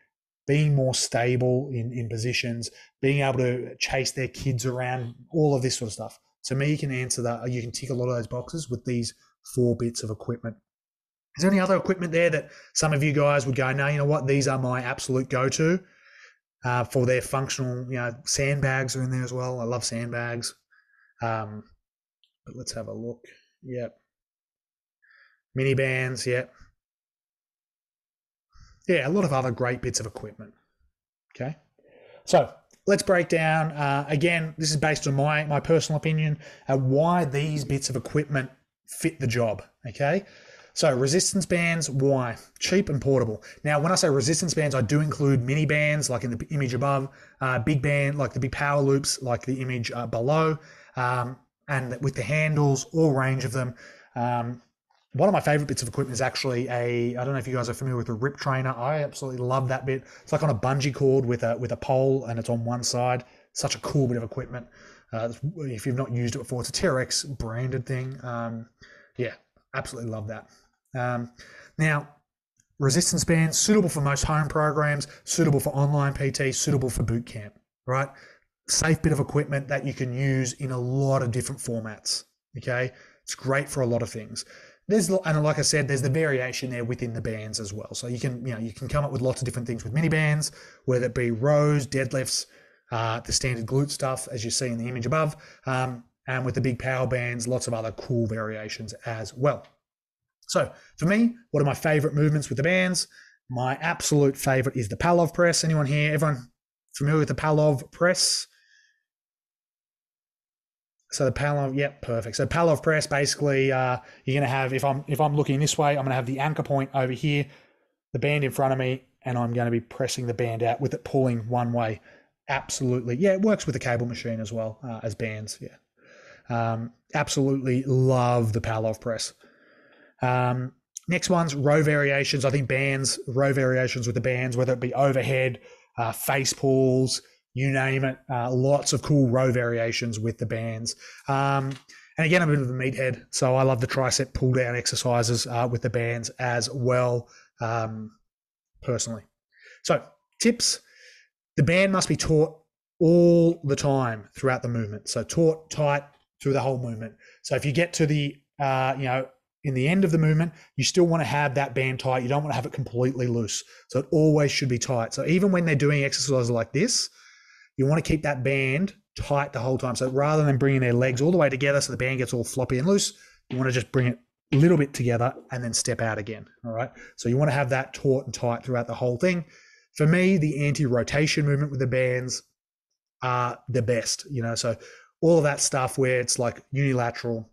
being more stable in, in positions, being able to chase their kids around, all of this sort of stuff. So me, you can answer that. You can tick a lot of those boxes with these four bits of equipment. Is there any other equipment there that some of you guys would go, no, you know what, these are my absolute go-to? Uh, for their functional, you know, sandbags are in there as well. I love sandbags. Um, but let's have a look. Yep. Mini bands, yep. Yeah, a lot of other great bits of equipment. Okay. So let's break down, uh, again, this is based on my, my personal opinion, uh, why these bits of equipment fit the job, okay? So resistance bands, why? Cheap and portable. Now, when I say resistance bands, I do include mini bands, like in the image above, uh, big band, like the big power loops, like the image uh, below, um, and with the handles, all range of them. Um, one of my favorite bits of equipment is actually a, I don't know if you guys are familiar with a rip trainer. I absolutely love that bit. It's like on a bungee cord with a, with a pole, and it's on one side. Such a cool bit of equipment. Uh, if you've not used it before, it's a T R X branded thing. Um, yeah, absolutely love that. Um, now, resistance bands, suitable for most home programs, suitable for online P T, suitable for boot camp, right? Safe bit of equipment that you can use in a lot of different formats, okay? It's great for a lot of things. There's, and like I said, there's the variation there within the bands as well. So you can, you know, you can come up with lots of different things with mini bands, whether it be rows, deadlifts, uh, the standard glute stuff, as you see in the image above, um, and with the big power bands, lots of other cool variations as well. So for me, what are my favorite movements with the bands? My absolute favorite is the Palov press. Anyone here, everyone familiar with the Palov press? So the Palov, yep, perfect. So Palov press, basically, uh, you're gonna have, if I'm if I'm looking this way, I'm gonna have the anchor point over here, the band in front of me, and I'm gonna be pressing the band out with it pulling one way. Absolutely, yeah, it works with the cable machine as well uh, as bands, yeah. Um, absolutely love the Palov press. Um, next one's row variations. I think bands, row variations with the bands, whether it be overhead, uh, face pulls, you name it, uh, lots of cool row variations with the bands. Um, and again, I'm a bit of a meathead, so I love the tricep pull down exercises uh, with the bands as well, um, personally. So tips, the band must be taut all the time throughout the movement. So taut, tight through the whole movement. So if you get to the, uh, you know, in the end of the movement, you still want to have that band tight. You don't want to have it completely loose. So it always should be tight. So even when they're doing exercises like this, you want to keep that band tight the whole time. So rather than bringing their legs all the way together so the band gets all floppy and loose, you want to just bring it a little bit together and then step out again, all right? So you want to have that taut and tight throughout the whole thing. For me, the anti-rotation movement with the bands are the best, you know? So all of that stuff where it's like unilateral,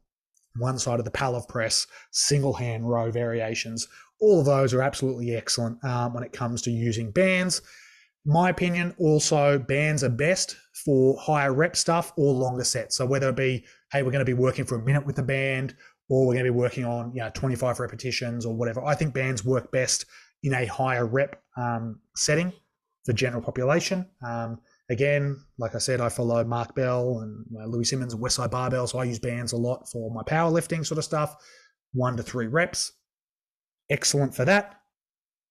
one side of the Palov press, single hand row variations, all of those are absolutely excellent um, when it comes to using bands. My opinion, also bands are best for higher rep stuff or longer sets. So whether it be, hey, we're going to be working for a minute with the band, or we're going to be working on, you know, twenty-five repetitions or whatever. I think bands work best in a higher rep um, setting for general population. Um, again, like I said, I follow Mark Bell and you know, Louis Simmons and Westside Barbell, so I use bands a lot for my powerlifting sort of stuff. One to three reps, excellent for that.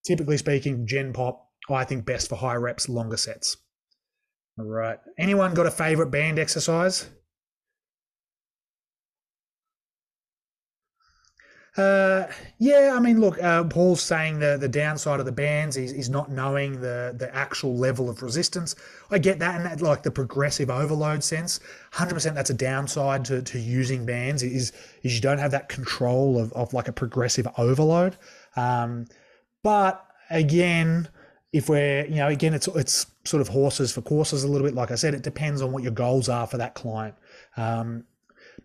Typically speaking, gen pop, I think best for high reps, longer sets. All right. Anyone got a favorite band exercise? Uh, yeah, I mean, look, uh, Paul's saying the, the downside of the bands is, is not knowing the, the actual level of resistance. I get that, and that, like the progressive overload sense, one hundred percent that's a downside to, to using bands is, is you don't have that control of, of like a progressive overload. Um, but again, if we're, you know, again, it's it's sort of horses for courses a little bit. Like I said, it depends on what your goals are for that client. Um,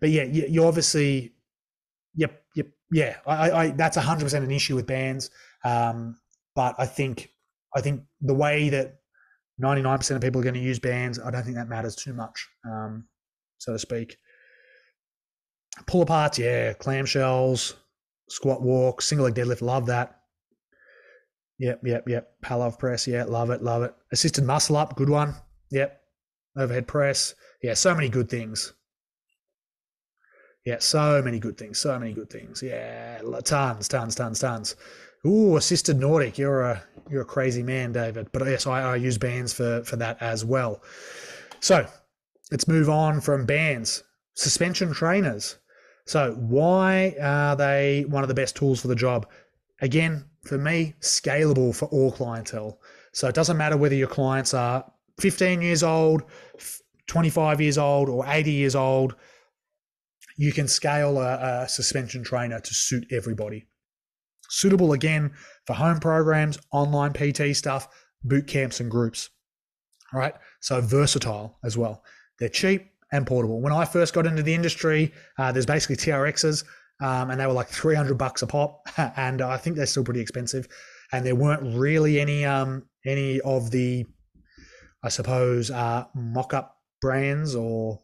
but yeah, you, you obviously, yep, yep, yeah. I, I that's a hundred percent an issue with bands. Um, but I think I think the way that ninety-nine percent of people are going to use bands, I don't think that matters too much, um, so to speak. Pull aparts, yeah, clamshells, squat walk, single leg deadlift, love that. Yep, yep, yep. Palov press. Yeah, love it, love it. Assisted muscle up, good one. Yep. Overhead press. Yeah, so many good things. Yeah, so many good things. So many good things. Yeah, tons, tons, tons, tons. Ooh, assisted Nordic. You're a you're a crazy man, David. But yes, I, I use bands for for that as well. So let's move on from bands. Suspension trainers. So why are they one of the best tools for the job? Again, for me, scalable for all clientele. So it doesn't matter whether your clients are fifteen years old, twenty-five years old, or eighty years old. You can scale a, a suspension trainer to suit everybody. Suitable, again, for home programs, online P T stuff, boot camps and groups. All right, so versatile as well. They're cheap and portable. When I first got into the industry, uh, there's basically T R Xs. Um, and they were like three hundred bucks a pop, and I think they're still pretty expensive. And there weren't really any um, any of the, I suppose, uh, mock-up brands or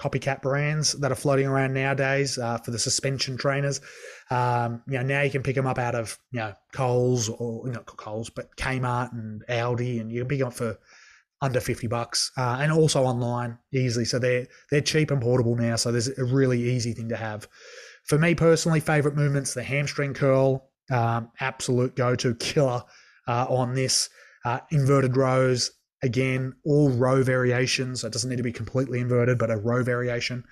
copycat brands that are floating around nowadays uh, for the suspension trainers. Um, you know, now you can pick them up out of you know Coles or not Coles, but Kmart and Aldi, and you can pick them up for under fifty bucks, uh, and also online easily. So they're they're cheap and portable now. So there's a really easy thing to have. For me personally, favorite movements, the hamstring curl, um, absolute go-to killer uh, on this. Uh, inverted rows, again, all row variations. So it doesn't need to be completely inverted, but a row variation.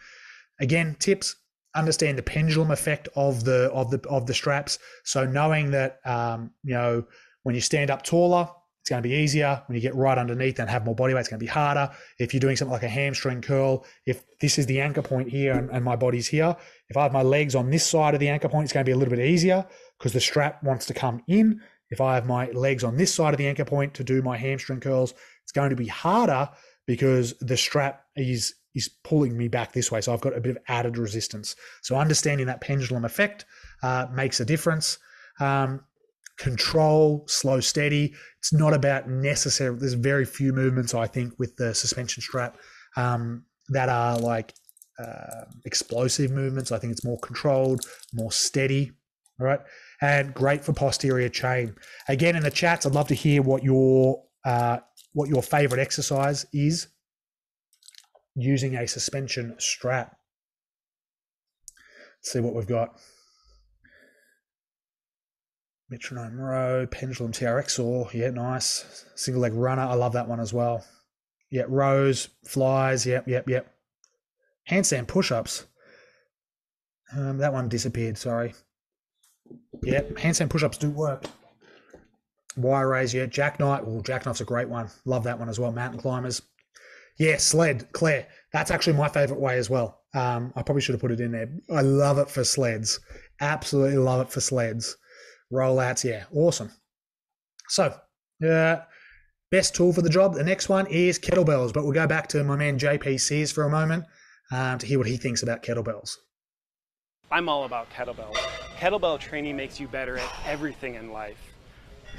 Again, tips, understand the pendulum effect of the of the, of the straps. So knowing that, um, you know, when you stand up taller, it's going to be easier. When you get right underneath and have more body weight, it's going to be harder. If you're doing something like a hamstring curl, if this is the anchor point here and, and my body's here, if I have my legs on this side of the anchor point, it's going to be a little bit easier because the strap wants to come in. If I have my legs on this side of the anchor point to do my hamstring curls, it's going to be harder because the strap is is pulling me back this way. So I've got a bit of added resistance. So understanding that pendulum effect uh, makes a difference. Um, control, slow, steady. It's not about necessary. There's very few movements, I think, with the suspension strap um, that are like uh, explosive movements. I think it's more controlled, more steady. All right. And great for posterior chain. Again, in the chats, I'd love to hear what your uh, what your favorite exercise is using a suspension strap. Let's see what we've got. Metronome row, pendulum T R X saw. Yeah, nice. Single leg runner. I love that one as well. Yeah, rows, flies. Yep, yep, yep. Handstand push-ups. Um, that one disappeared. Sorry. Yep, handstand push-ups do work. Wire raise, yeah. Jackknife. Oh, jackknife's a great one. Love that one as well. Mountain climbers. Yeah, sled, Claire. That's actually my favorite way as well. Um, I probably should have put it in there. I love it for sleds. Absolutely love it for sleds. Rollouts, yeah, awesome. So, uh, best tool for the job. The next one is kettlebells, but we'll go back to my man J P Sears for a moment um, to hear what he thinks about kettlebells. I'm all about kettlebells. Kettlebell training makes you better at everything in life,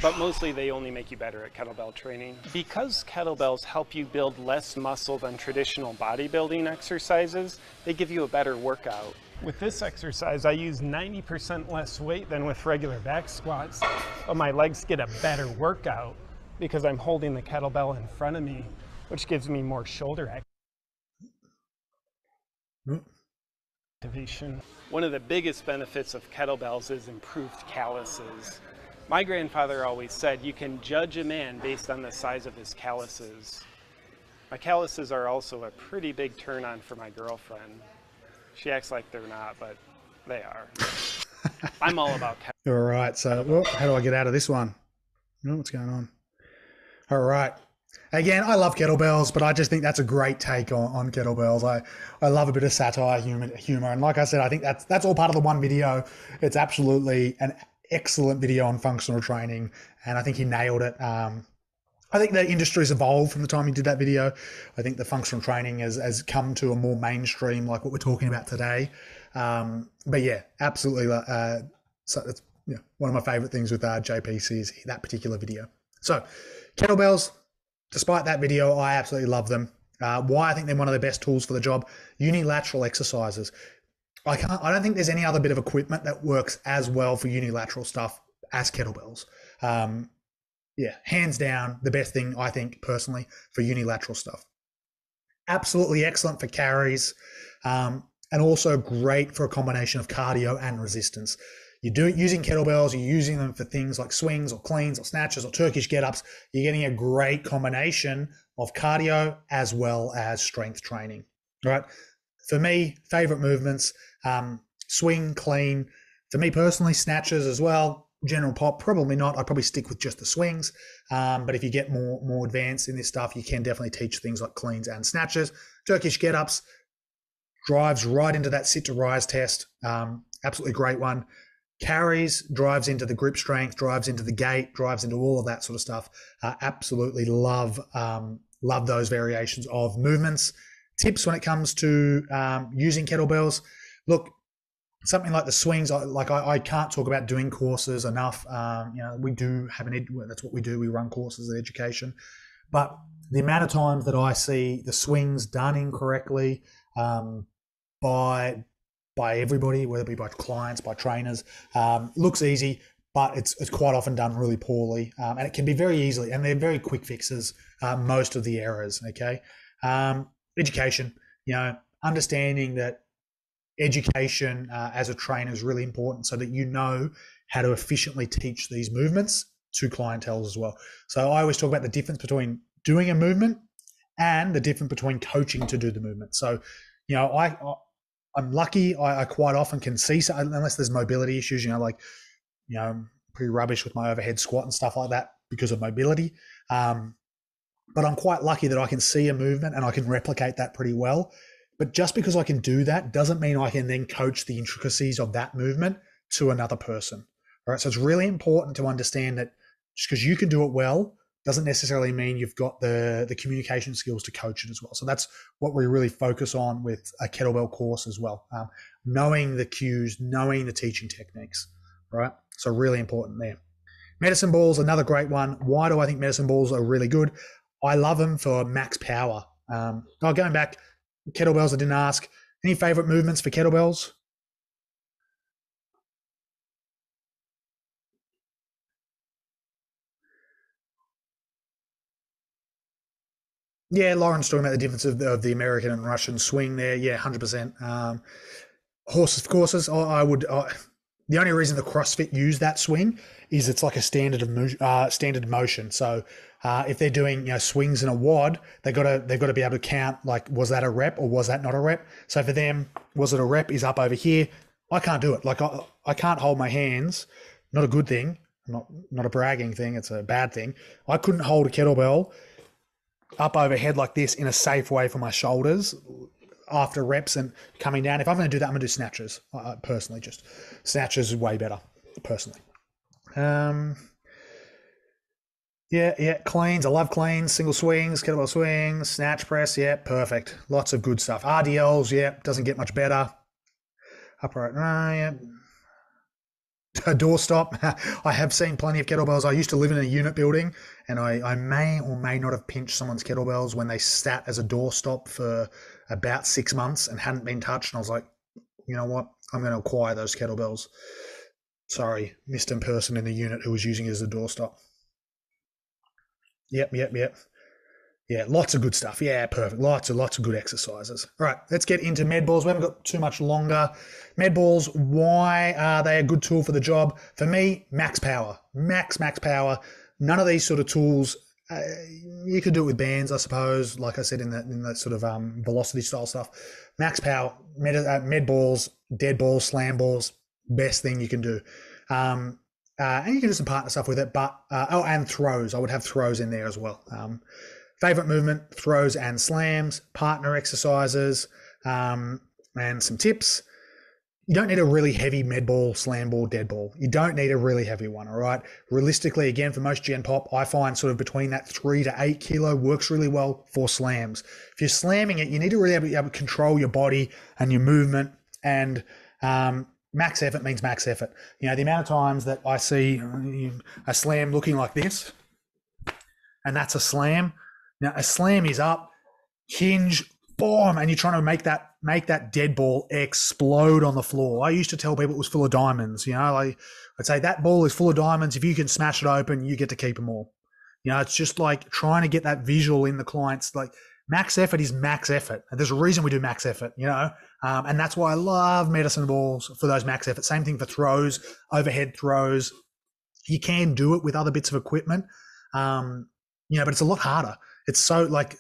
but mostly they only make you better at kettlebell training. Because kettlebells help you build less muscle than traditional bodybuilding exercises, they give you a better workout. With this exercise, I use ninety percent less weight than with regular back squats, but my legs get a better workout because I'm holding the kettlebell in front of me, which gives me more shoulder activity. Mm. One of the biggest benefits of kettlebells is improved calluses. My grandfather always said you can judge a man based on the size of his calluses. My calluses are also a pretty big turn on for my girlfriend. She acts like they're not, but they are. I'm all about kettlebells. All right, so well, how do I get out of this one? Oh, what's going on? All right. Again, I love kettlebells, but I just think that's a great take on, on kettlebells. I, I love a bit of satire, humor, humor. And like I said, I think that's that's all part of the one video. It's absolutely an excellent video on functional training, and I think he nailed it. Um, I think the industry's evolved from the time he did that video. I think the functional training has, has come to a more mainstream, like what we're talking about today. Um, but yeah, absolutely. Uh, so that's you know, one of my favorite things with uh, J P C is that particular video. So kettlebells. Despite that video, I absolutely love them. Uh, why I think they're one of the best tools for the job, unilateral exercises. I can't, I don't think there's any other bit of equipment that works as well for unilateral stuff as kettlebells. Um, yeah, hands down, the best thing I think personally for unilateral stuff. Absolutely excellent for carries um, and also great for a combination of cardio and resistance. You do using kettlebells, you're using them for things like swings or cleans or snatches or Turkish get-ups. You're getting a great combination of cardio as well as strength training, right? For me, favorite movements, um, swing, clean. For me personally, snatches as well. General pop, probably not. I'd probably stick with just the swings. Um, but if you get more, more advanced in this stuff, you can definitely teach things like cleans and snatches. Turkish get-ups drives right into that sit-to-rise test. Um, absolutely great one. Carries, drives into the grip strength, drives into the gait, drives into all of that sort of stuff. Uh, absolutely love um, love those variations of movements. Tips when it comes to um, using kettlebells. Look, something like the swings, I, like I, I can't talk about doing courses enough. Um, you know, we do have an, ed that's what we do, we run courses at education. But the amount of times that I see the swings done incorrectly um, by, by everybody, whether it be by clients, by trainers. Um, looks easy, but it's, it's quite often done really poorly. Um, and it can be very easily, and they're very quick fixes, uh, most of the errors, okay? Um, education, you know, understanding that education uh, as a trainer is really important so that you know how to efficiently teach these movements to clientele as well. So I always talk about the difference between doing a movement and the difference between coaching to do the movement. So, you know, I... I I'm lucky. I, I quite often can see, so unless there's mobility issues, you know, like, you know, I'm pretty rubbish with my overhead squat and stuff like that because of mobility. Um, but I'm quite lucky that I can see a movement and I can replicate that pretty well. But just because I can do that doesn't mean I can then coach the intricacies of that movement to another person. All right. So it's really important to understand that just because you can do it well doesn't necessarily mean you've got the, the communication skills to coach it as well. So that's what we really focus on with a kettlebell course as well. Um, knowing the cues, knowing the teaching techniques, right? So really important there. Medicine balls, another great one. Why do I think medicine balls are really good? I love them for max power. Um, oh, going back, kettlebells, I didn't ask. Any favorite movements for kettlebells? Yeah, Lauren's talking about the difference of the, of the American and Russian swing there. Yeah, one hundred percent. Um, horses, courses, I, I would... I, the only reason the CrossFit use that swing is it's like a standard of mo- uh, standard motion. So uh, if they're doing you know, swings in a wad, they gotta they've got to be able to count like, was that a rep or was that not a rep? So for them, was it a rep is up over here. I can't do it. Like I, I can't hold my hands. Not a good thing. Not not a bragging thing. It's a bad thing. I couldn't hold a kettlebell up overhead like this in a safe way for my shoulders after reps and coming down. If I'm going to do that, I'm going to do snatches. I personally, just snatches is way better personally. Um, yeah, yeah. Cleans. I love cleans, single swings, kettlebell swings, snatch press. Yeah. Perfect. Lots of good stuff. R D Ls. Yeah. Doesn't get much better. Upright. Uh, yeah. A doorstop. I have seen plenty of kettlebells. I used to live in a unit building, and I, I may or may not have pinched someone's kettlebells when they sat as a doorstop for about six months and hadn't been touched. And I was like, you know what? I'm going to acquire those kettlebells. Sorry, missed a person in the unit who was using it as a doorstop. Yep, yep, yep. Yeah, lots of good stuff. Yeah, perfect. Lots and lots of good exercises. All right, let's get into med balls. We haven't got too much longer. Med balls, why are they a good tool for the job? For me, max power. Max, max power. None of these sort of tools. Uh, you could do it with bands, I suppose, like I said, in that in that sort of um, velocity style stuff. Max power, med, uh, med balls, dead balls, slam balls, best thing you can do. Um, uh, and you can do some partner stuff with it. But uh, oh, and throws. I would have throws in there as well. Um, Favorite movement, throws and slams, partner exercises, um, and some tips. You don't need a really heavy med ball, slam ball, dead ball. You don't need a really heavy one, all right? Realistically, again, for most Gen Pop, I find sort of between that three to eight kilo works really well for slams. If you're slamming it, you need to really be able to control your body and your movement, and um, max effort means max effort. You know, the amount of times that I see a slam looking like this, and that's a slam. Now a slam is up, hinge, boom, and you're trying to make that make that dead ball explode on the floor. I used to tell people it was full of diamonds. You know, like I'd say that ball is full of diamonds. If you can smash it open, you get to keep them all. You know, it's just like trying to get that visual in the clients. Like max effort is max effort. And there's a reason we do max effort. You know, um, and that's why I love medicine balls for those max effort. Same thing for throws, overhead throws. You can do it with other bits of equipment, um, you know, but it's a lot harder. It's so like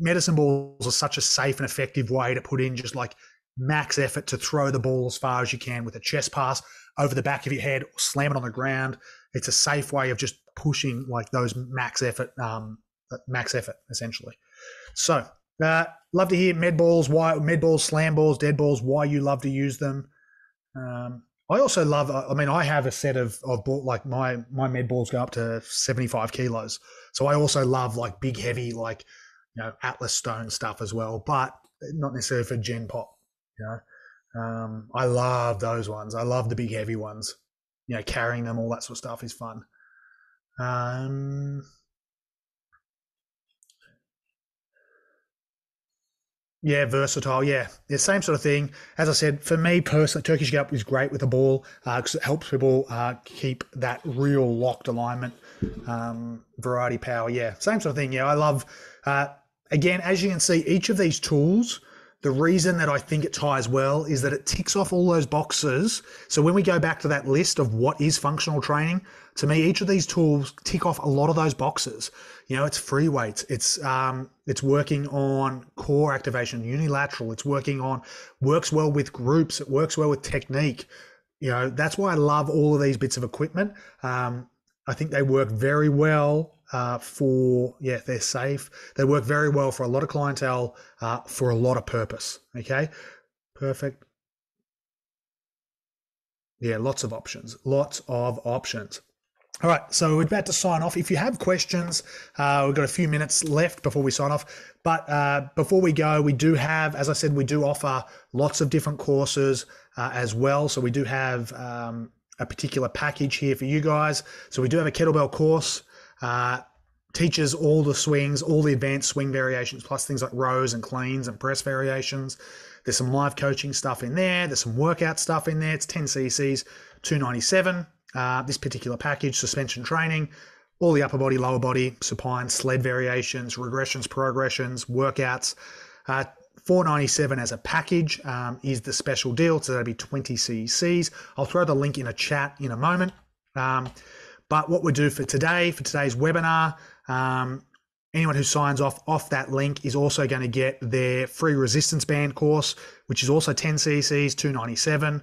medicine balls are such a safe and effective way to put in just like max effort to throw the ball as far as you can with a chest pass over the back of your head or slam it on the ground. It's a safe way of just pushing like those max effort, um, max effort essentially. So uh, love to hear med balls, why med balls, slam balls, dead balls, why you love to use them. Um, I also love, I mean, I have a set of, of ball, like my, my med balls go up to seventy-five kilos. So I also love like big, heavy, like, you know, Atlas stone stuff as well, but not necessarily for Gen Pop, you know. Um, I love those ones. I love the big, heavy ones, you know, carrying them, all that sort of stuff is fun. Um, Yeah, versatile. Yeah, the same sort of thing. As I said, for me personally, Turkish get up is great with a ball because uh, it helps people uh, keep that real locked alignment, um, variety, power. Yeah, same sort of thing. Yeah, I love. Uh, again, as you can see, each of these tools. The reason that I think it ties well is that it ticks off all those boxes. So when we go back to that list of what is functional training, to me, each of these tools tick off a lot of those boxes. You know, it's free weights. It's um, it's working on core activation, unilateral. It's working on, works well with groups. It works well with technique. You know, that's why I love all of these bits of equipment. Um, I think they work very well. Uh, for yeah, they're safe. They work very well for a lot of clientele, uh, for a lot of purpose. Okay, perfect. Yeah, lots of options. Lots of options. All right, so we're about to sign off. If you have questions, uh, we've got a few minutes left before we sign off. But uh, before we go, we do have, as I said, we do offer lots of different courses uh, as well. So we do have um, a particular package here for you guys. So we do have a kettlebell course, uh, teaches all the swings, all the advanced swing variations, plus things like rows and cleans and press variations. There's some live coaching stuff in there. There's some workout stuff in there. It's ten C Cs, two ninety-seven. Uh, this particular package, suspension training, all the upper body, lower body, supine, sled variations, regressions, progressions, workouts. Uh, four ninety-seven as a package um, is the special deal, so that'll be twenty C Cs. I'll throw the link in a chat in a moment. Um, but what we do for today, for today's webinar, um, anyone who signs off off that link is also going to get their free resistance band course, which is also ten C Cs, two ninety-seven.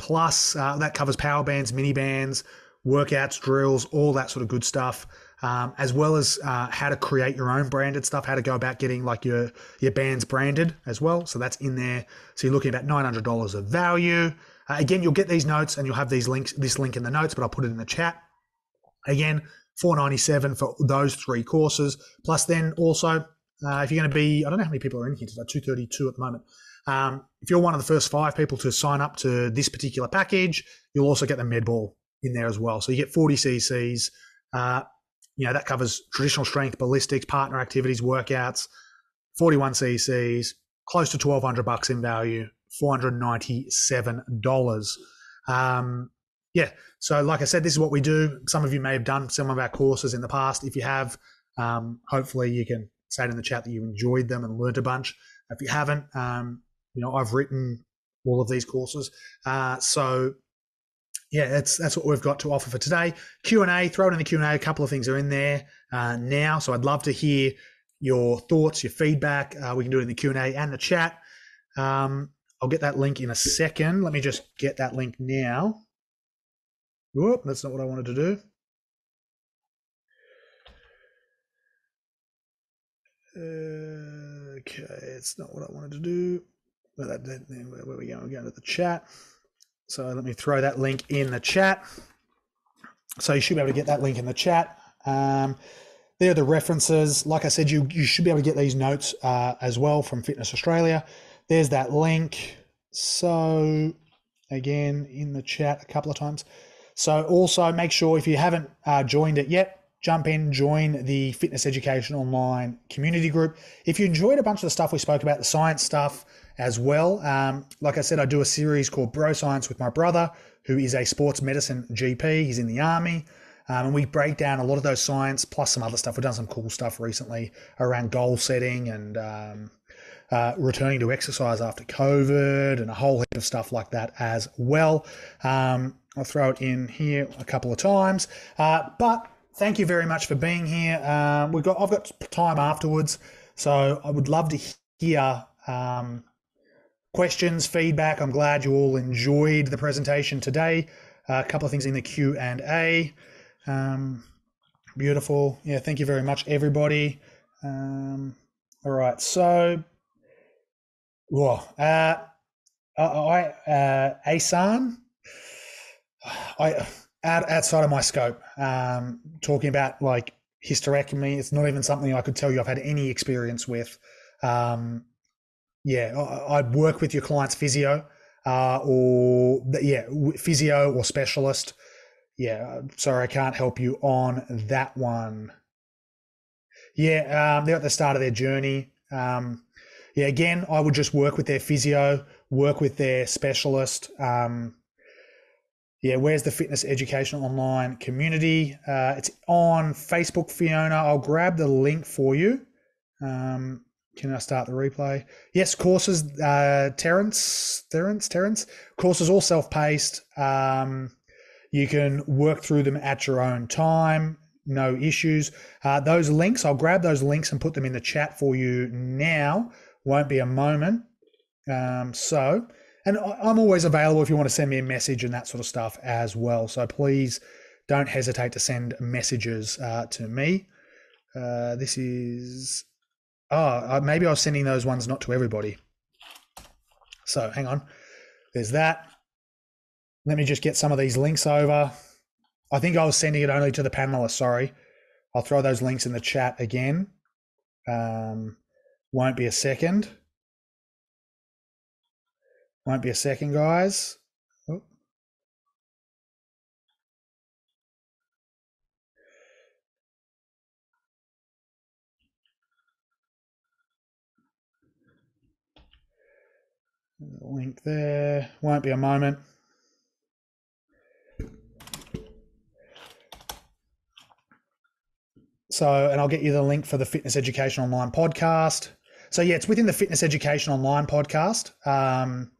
Plus, uh, that covers power bands, mini bands, workouts, drills, all that sort of good stuff, um, as well as uh, how to create your own branded stuff, how to go about getting like your, your bands branded as well. So that's in there. So you're looking at about nine hundred dollars of value. Uh, again, you'll get these notes and you'll have these links, this link in the notes, but I'll put it in the chat. Again, four ninety-seven for those three courses. Plus then also, uh, if you're going to be, I don't know how many people are in here today, two thirty-two at the moment. Um, if you're one of the first five people to sign up to this particular package, you'll also get the med ball in there as well. So you get forty C Cs. Uh, you know, that covers traditional strength, ballistics, partner activities, workouts, forty-one C Cs, close to twelve hundred bucks in value, four hundred ninety-seven dollars. Um, yeah. So like I said, this is what we do. Some of you may have done some of our courses in the past. If you have, um, hopefully you can say it in the chat that you enjoyed them and learned a bunch. If you haven't, um, you know, I've written all of these courses. Uh, so yeah, that's, that's what we've got to offer for today. Q and A, throw it in the Q and A. A couple of things are in there uh, now. So I'd love to hear your thoughts, your feedback. Uh, we can do it in the Q and A and the chat. Um, I'll get that link in a second. Let me just get that link now. Whoop, that's not what I wanted to do. Uh, okay, it's not what I wanted to do. Where are we going? We're going to the chat. So let me throw that link in the chat. So you should be able to get that link in the chat. Um, there are the references. Like I said, you, you should be able to get these notes uh, as well from Fitness Australia. There's that link. So again, in the chat a couple of times. So also make sure if you haven't uh, joined it yet, jump in, join the Fitness Education Online community group. If you enjoyed a bunch of the stuff we spoke about, the science stuff as well, um, like I said, I do a series called Bro Science with my brother, who is a sports medicine G P. He's in the army. Um, and we break down a lot of those science plus some other stuff. We've done some cool stuff recently around goal setting and um, uh, returning to exercise after COVID and a whole heap of stuff like that as well. Um, I'll throw it in here a couple of times. Uh, but... Thank you very much for being here. Um, we've got I've got time afterwards, so I would love to hear um, questions, feedback. I'm glad you all enjoyed the presentation today. Uh, a couple of things in the Q and A. Um, beautiful. Yeah, thank you very much, everybody. Um, all right, so whoa, uh, I uh, Asan, I. Out, outside of my scope, um, talking about like hysterectomy, it's not even something I could tell you I've had any experience with. Um, yeah, I, I work with your client's physio uh, or yeah, physio or specialist. Yeah, sorry, I can't help you on that one. Yeah, um, they're at the start of their journey. Um, yeah, again, I would just work with their physio, work with their specialist. Um, Yeah, where's the Fitness Education Online community? Uh, it's on Facebook, Fiona. I'll grab the link for you. Um, can I start the replay? Yes, courses, uh, Terrence, Terrence, Terrence. Courses all self-paced. Um, you can work through them at your own time. No issues. Uh, those links, I'll grab those links and put them in the chat for you now. Won't be a moment. Um, so... And I'm always available if you want to send me a message and that sort of stuff as well. So please don't hesitate to send messages uh, to me. Uh, this is, oh, maybe I was sending those ones not to everybody. So hang on, there's that. Let me just get some of these links over. I think I was sending it only to the panelists. Sorry. I'll throw those links in the chat again. Um, won't be a second. Won't be a second, guys. Oh. Link there. Won't be a moment. So, and I'll get you the link for the Fitness Education Online podcast. So yeah, it's within the Fitness Education Online podcast. Um,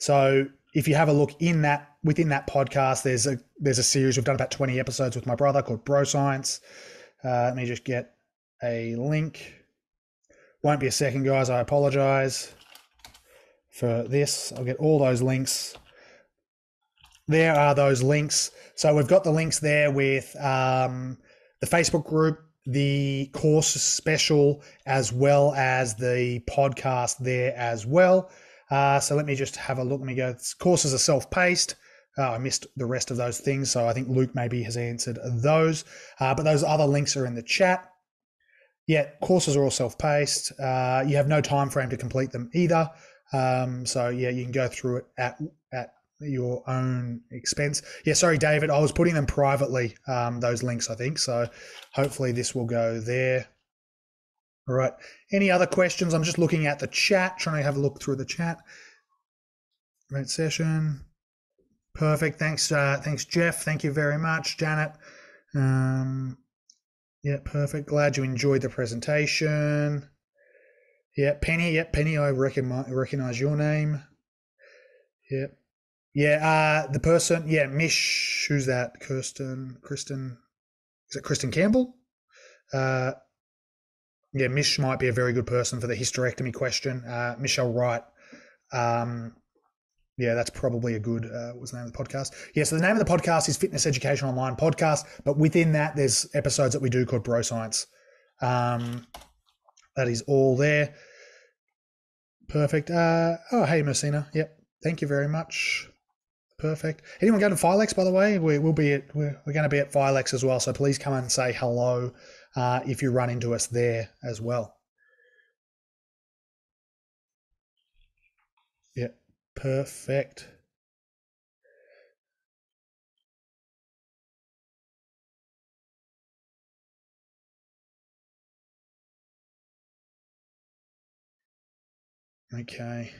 so if you have a look in that, within that podcast, there's a, there's a series, we've done about twenty episodes with my brother called Bro Science. Uh, let me just get a link. Won't be a second, guys. I apologize for this. I'll get all those links. There are those links. So we've got the links there with, um, the Facebook group, the course special, as well as the podcast there as well. Uh, so let me just have a look. Let me go. Courses are self-paced. Uh, I missed the rest of those things. So I think Luke maybe has answered those, uh, but those other links are in the chat. Yeah, courses are all self-paced. Uh, you have no time frame to complete them either. Um, so yeah, you can go through it at at your own expense. Yeah, sorry, David, I was putting them privately, um, those links, I think. So hopefully this will go there. All right, any other questions? I'm just looking at the chat, trying to have a look through the chat. Great session. Perfect, thanks, uh, thanks, Jeff. Thank you very much, Janet. Um, yeah, perfect, glad you enjoyed the presentation. Yeah, Penny, yeah, Penny, I recognize your name. Yeah. Yeah, uh, the person, yeah, Mish, who's that? Kirsten, Kristen, is it Kristen Campbell? Uh, yeah, Mish might be a very good person for the hysterectomy question. Uh, Michelle Wright. Um, yeah, that's probably a good, uh, what's the name of the podcast? Yeah, so the name of the podcast is Fitness Education Online Podcast, but within that, there's episodes that we do called Bro Science. Um, that is all there. Perfect. Uh, oh, hey, Mercina. Yep. Thank you very much. Perfect. Anyone go to Filex, by the way? We will be at, we're, we're going to be at Filex as well. So please come and say hello uh, if you run into us there as well. Yeah, perfect. Okay.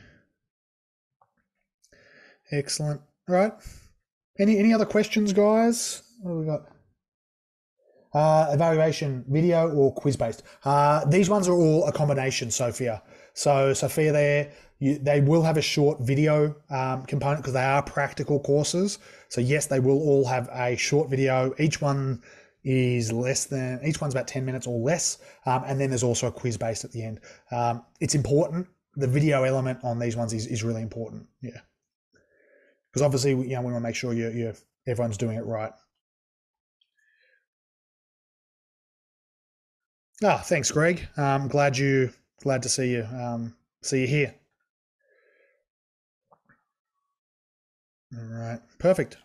Excellent. All right. Any any other questions, guys? What have we got? Uh, evaluation, video or quiz-based? Uh, these ones are all a combination, Sophia. So Sophia there, you, they will have a short video um, component because they are practical courses. So yes, they will all have a short video. Each one is less than, each one's about ten minutes or less. Um, and then there's also a quiz-based at the end. Um, it's important. The video element on these ones is, is really important. Yeah. Because obviously, you know, we want to make sure you, you, everyone's doing it right. Ah, thanks, Greg. Um, glad you, glad to see you, um, see you here. All right, perfect.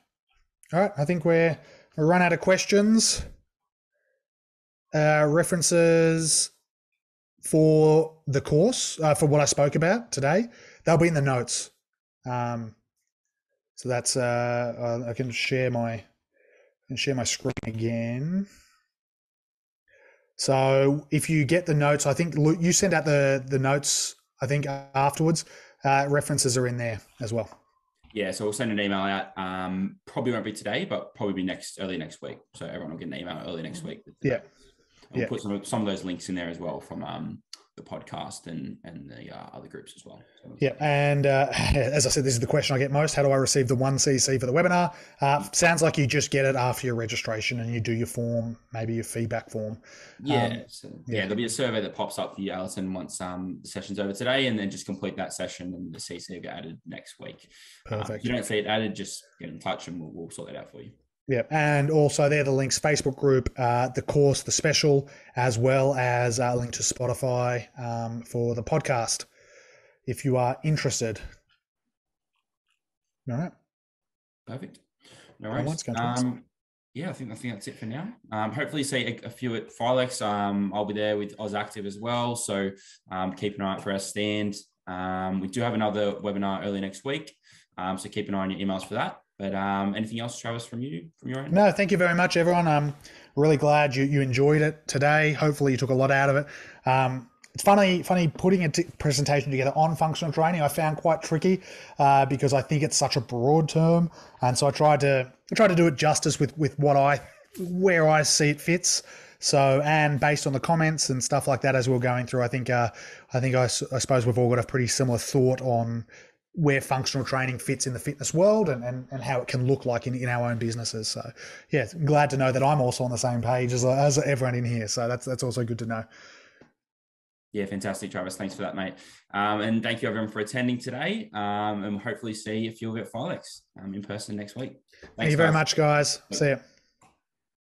All right, I think we're we run out of questions. Uh, references for the course uh, for what I spoke about today, they'll be in the notes. Um, So that's uh, I can share my I can share my screen again. So if you get the notes, I think Luke, you send out the the notes. I think afterwards, uh, references are in there as well. Yeah, so we'll send an email out. Um, probably won't be today, but probably be next early next week. So everyone will get an email early next week. Yeah, and we'll yeah. put some some of those links in there as well from um. the podcast and and the uh, other groups as well. So yeah, and uh, as I said, this is the question I get most. How do I receive the one C C for the webinar? Uh, sounds like you just get it after your registration and you do your form, maybe your feedback form. Yeah, um, so, yeah, yeah, there'll be a survey that pops up for you, Alison, once um, the session's over today, and then just complete that session and the C C will get added next week. Perfect. Uh, if you don't see it added, just get in touch and we'll, we'll sort that out for you. Yeah, and also there are the links, Facebook group, uh, the course, the special, as well as a link to Spotify um, for the podcast, if you are interested. All right. Perfect. No worries. Um, yeah, I think I think that's it for now. Um, hopefully see a, a few at Filex. Um, I'll be there with AUSactive as well. So um, keep an eye out for our stand. Um, we do have another webinar early next week. Um, so keep an eye on your emails for that. But um, anything else, Travis, from you, from your end? No, thank you very much, everyone. I'm really glad you, you enjoyed it today. Hopefully you took a lot out of it. Um, It's funny, funny putting a t- presentation together on functional training. I found quite tricky uh, because I think it's such a broad term, and so I tried to I tried to do it justice with with what I where I see it fits. So, and based on the comments and stuff like that as we we're going through, I think uh, I think I, I suppose we've all got a pretty similar thought on where functional training fits in the fitness world and, and, and how it can look like in, in our own businesses. So, yeah, glad to know that I'm also on the same page as as everyone in here. So that's that's also good to know. Yeah, fantastic, Travis. Thanks for that, mate. Um, and thank you, everyone, for attending today. Um, and we'll hopefully see a few of you at Filex um, in person next week. Thanks, thank you very guys. much, guys. See you.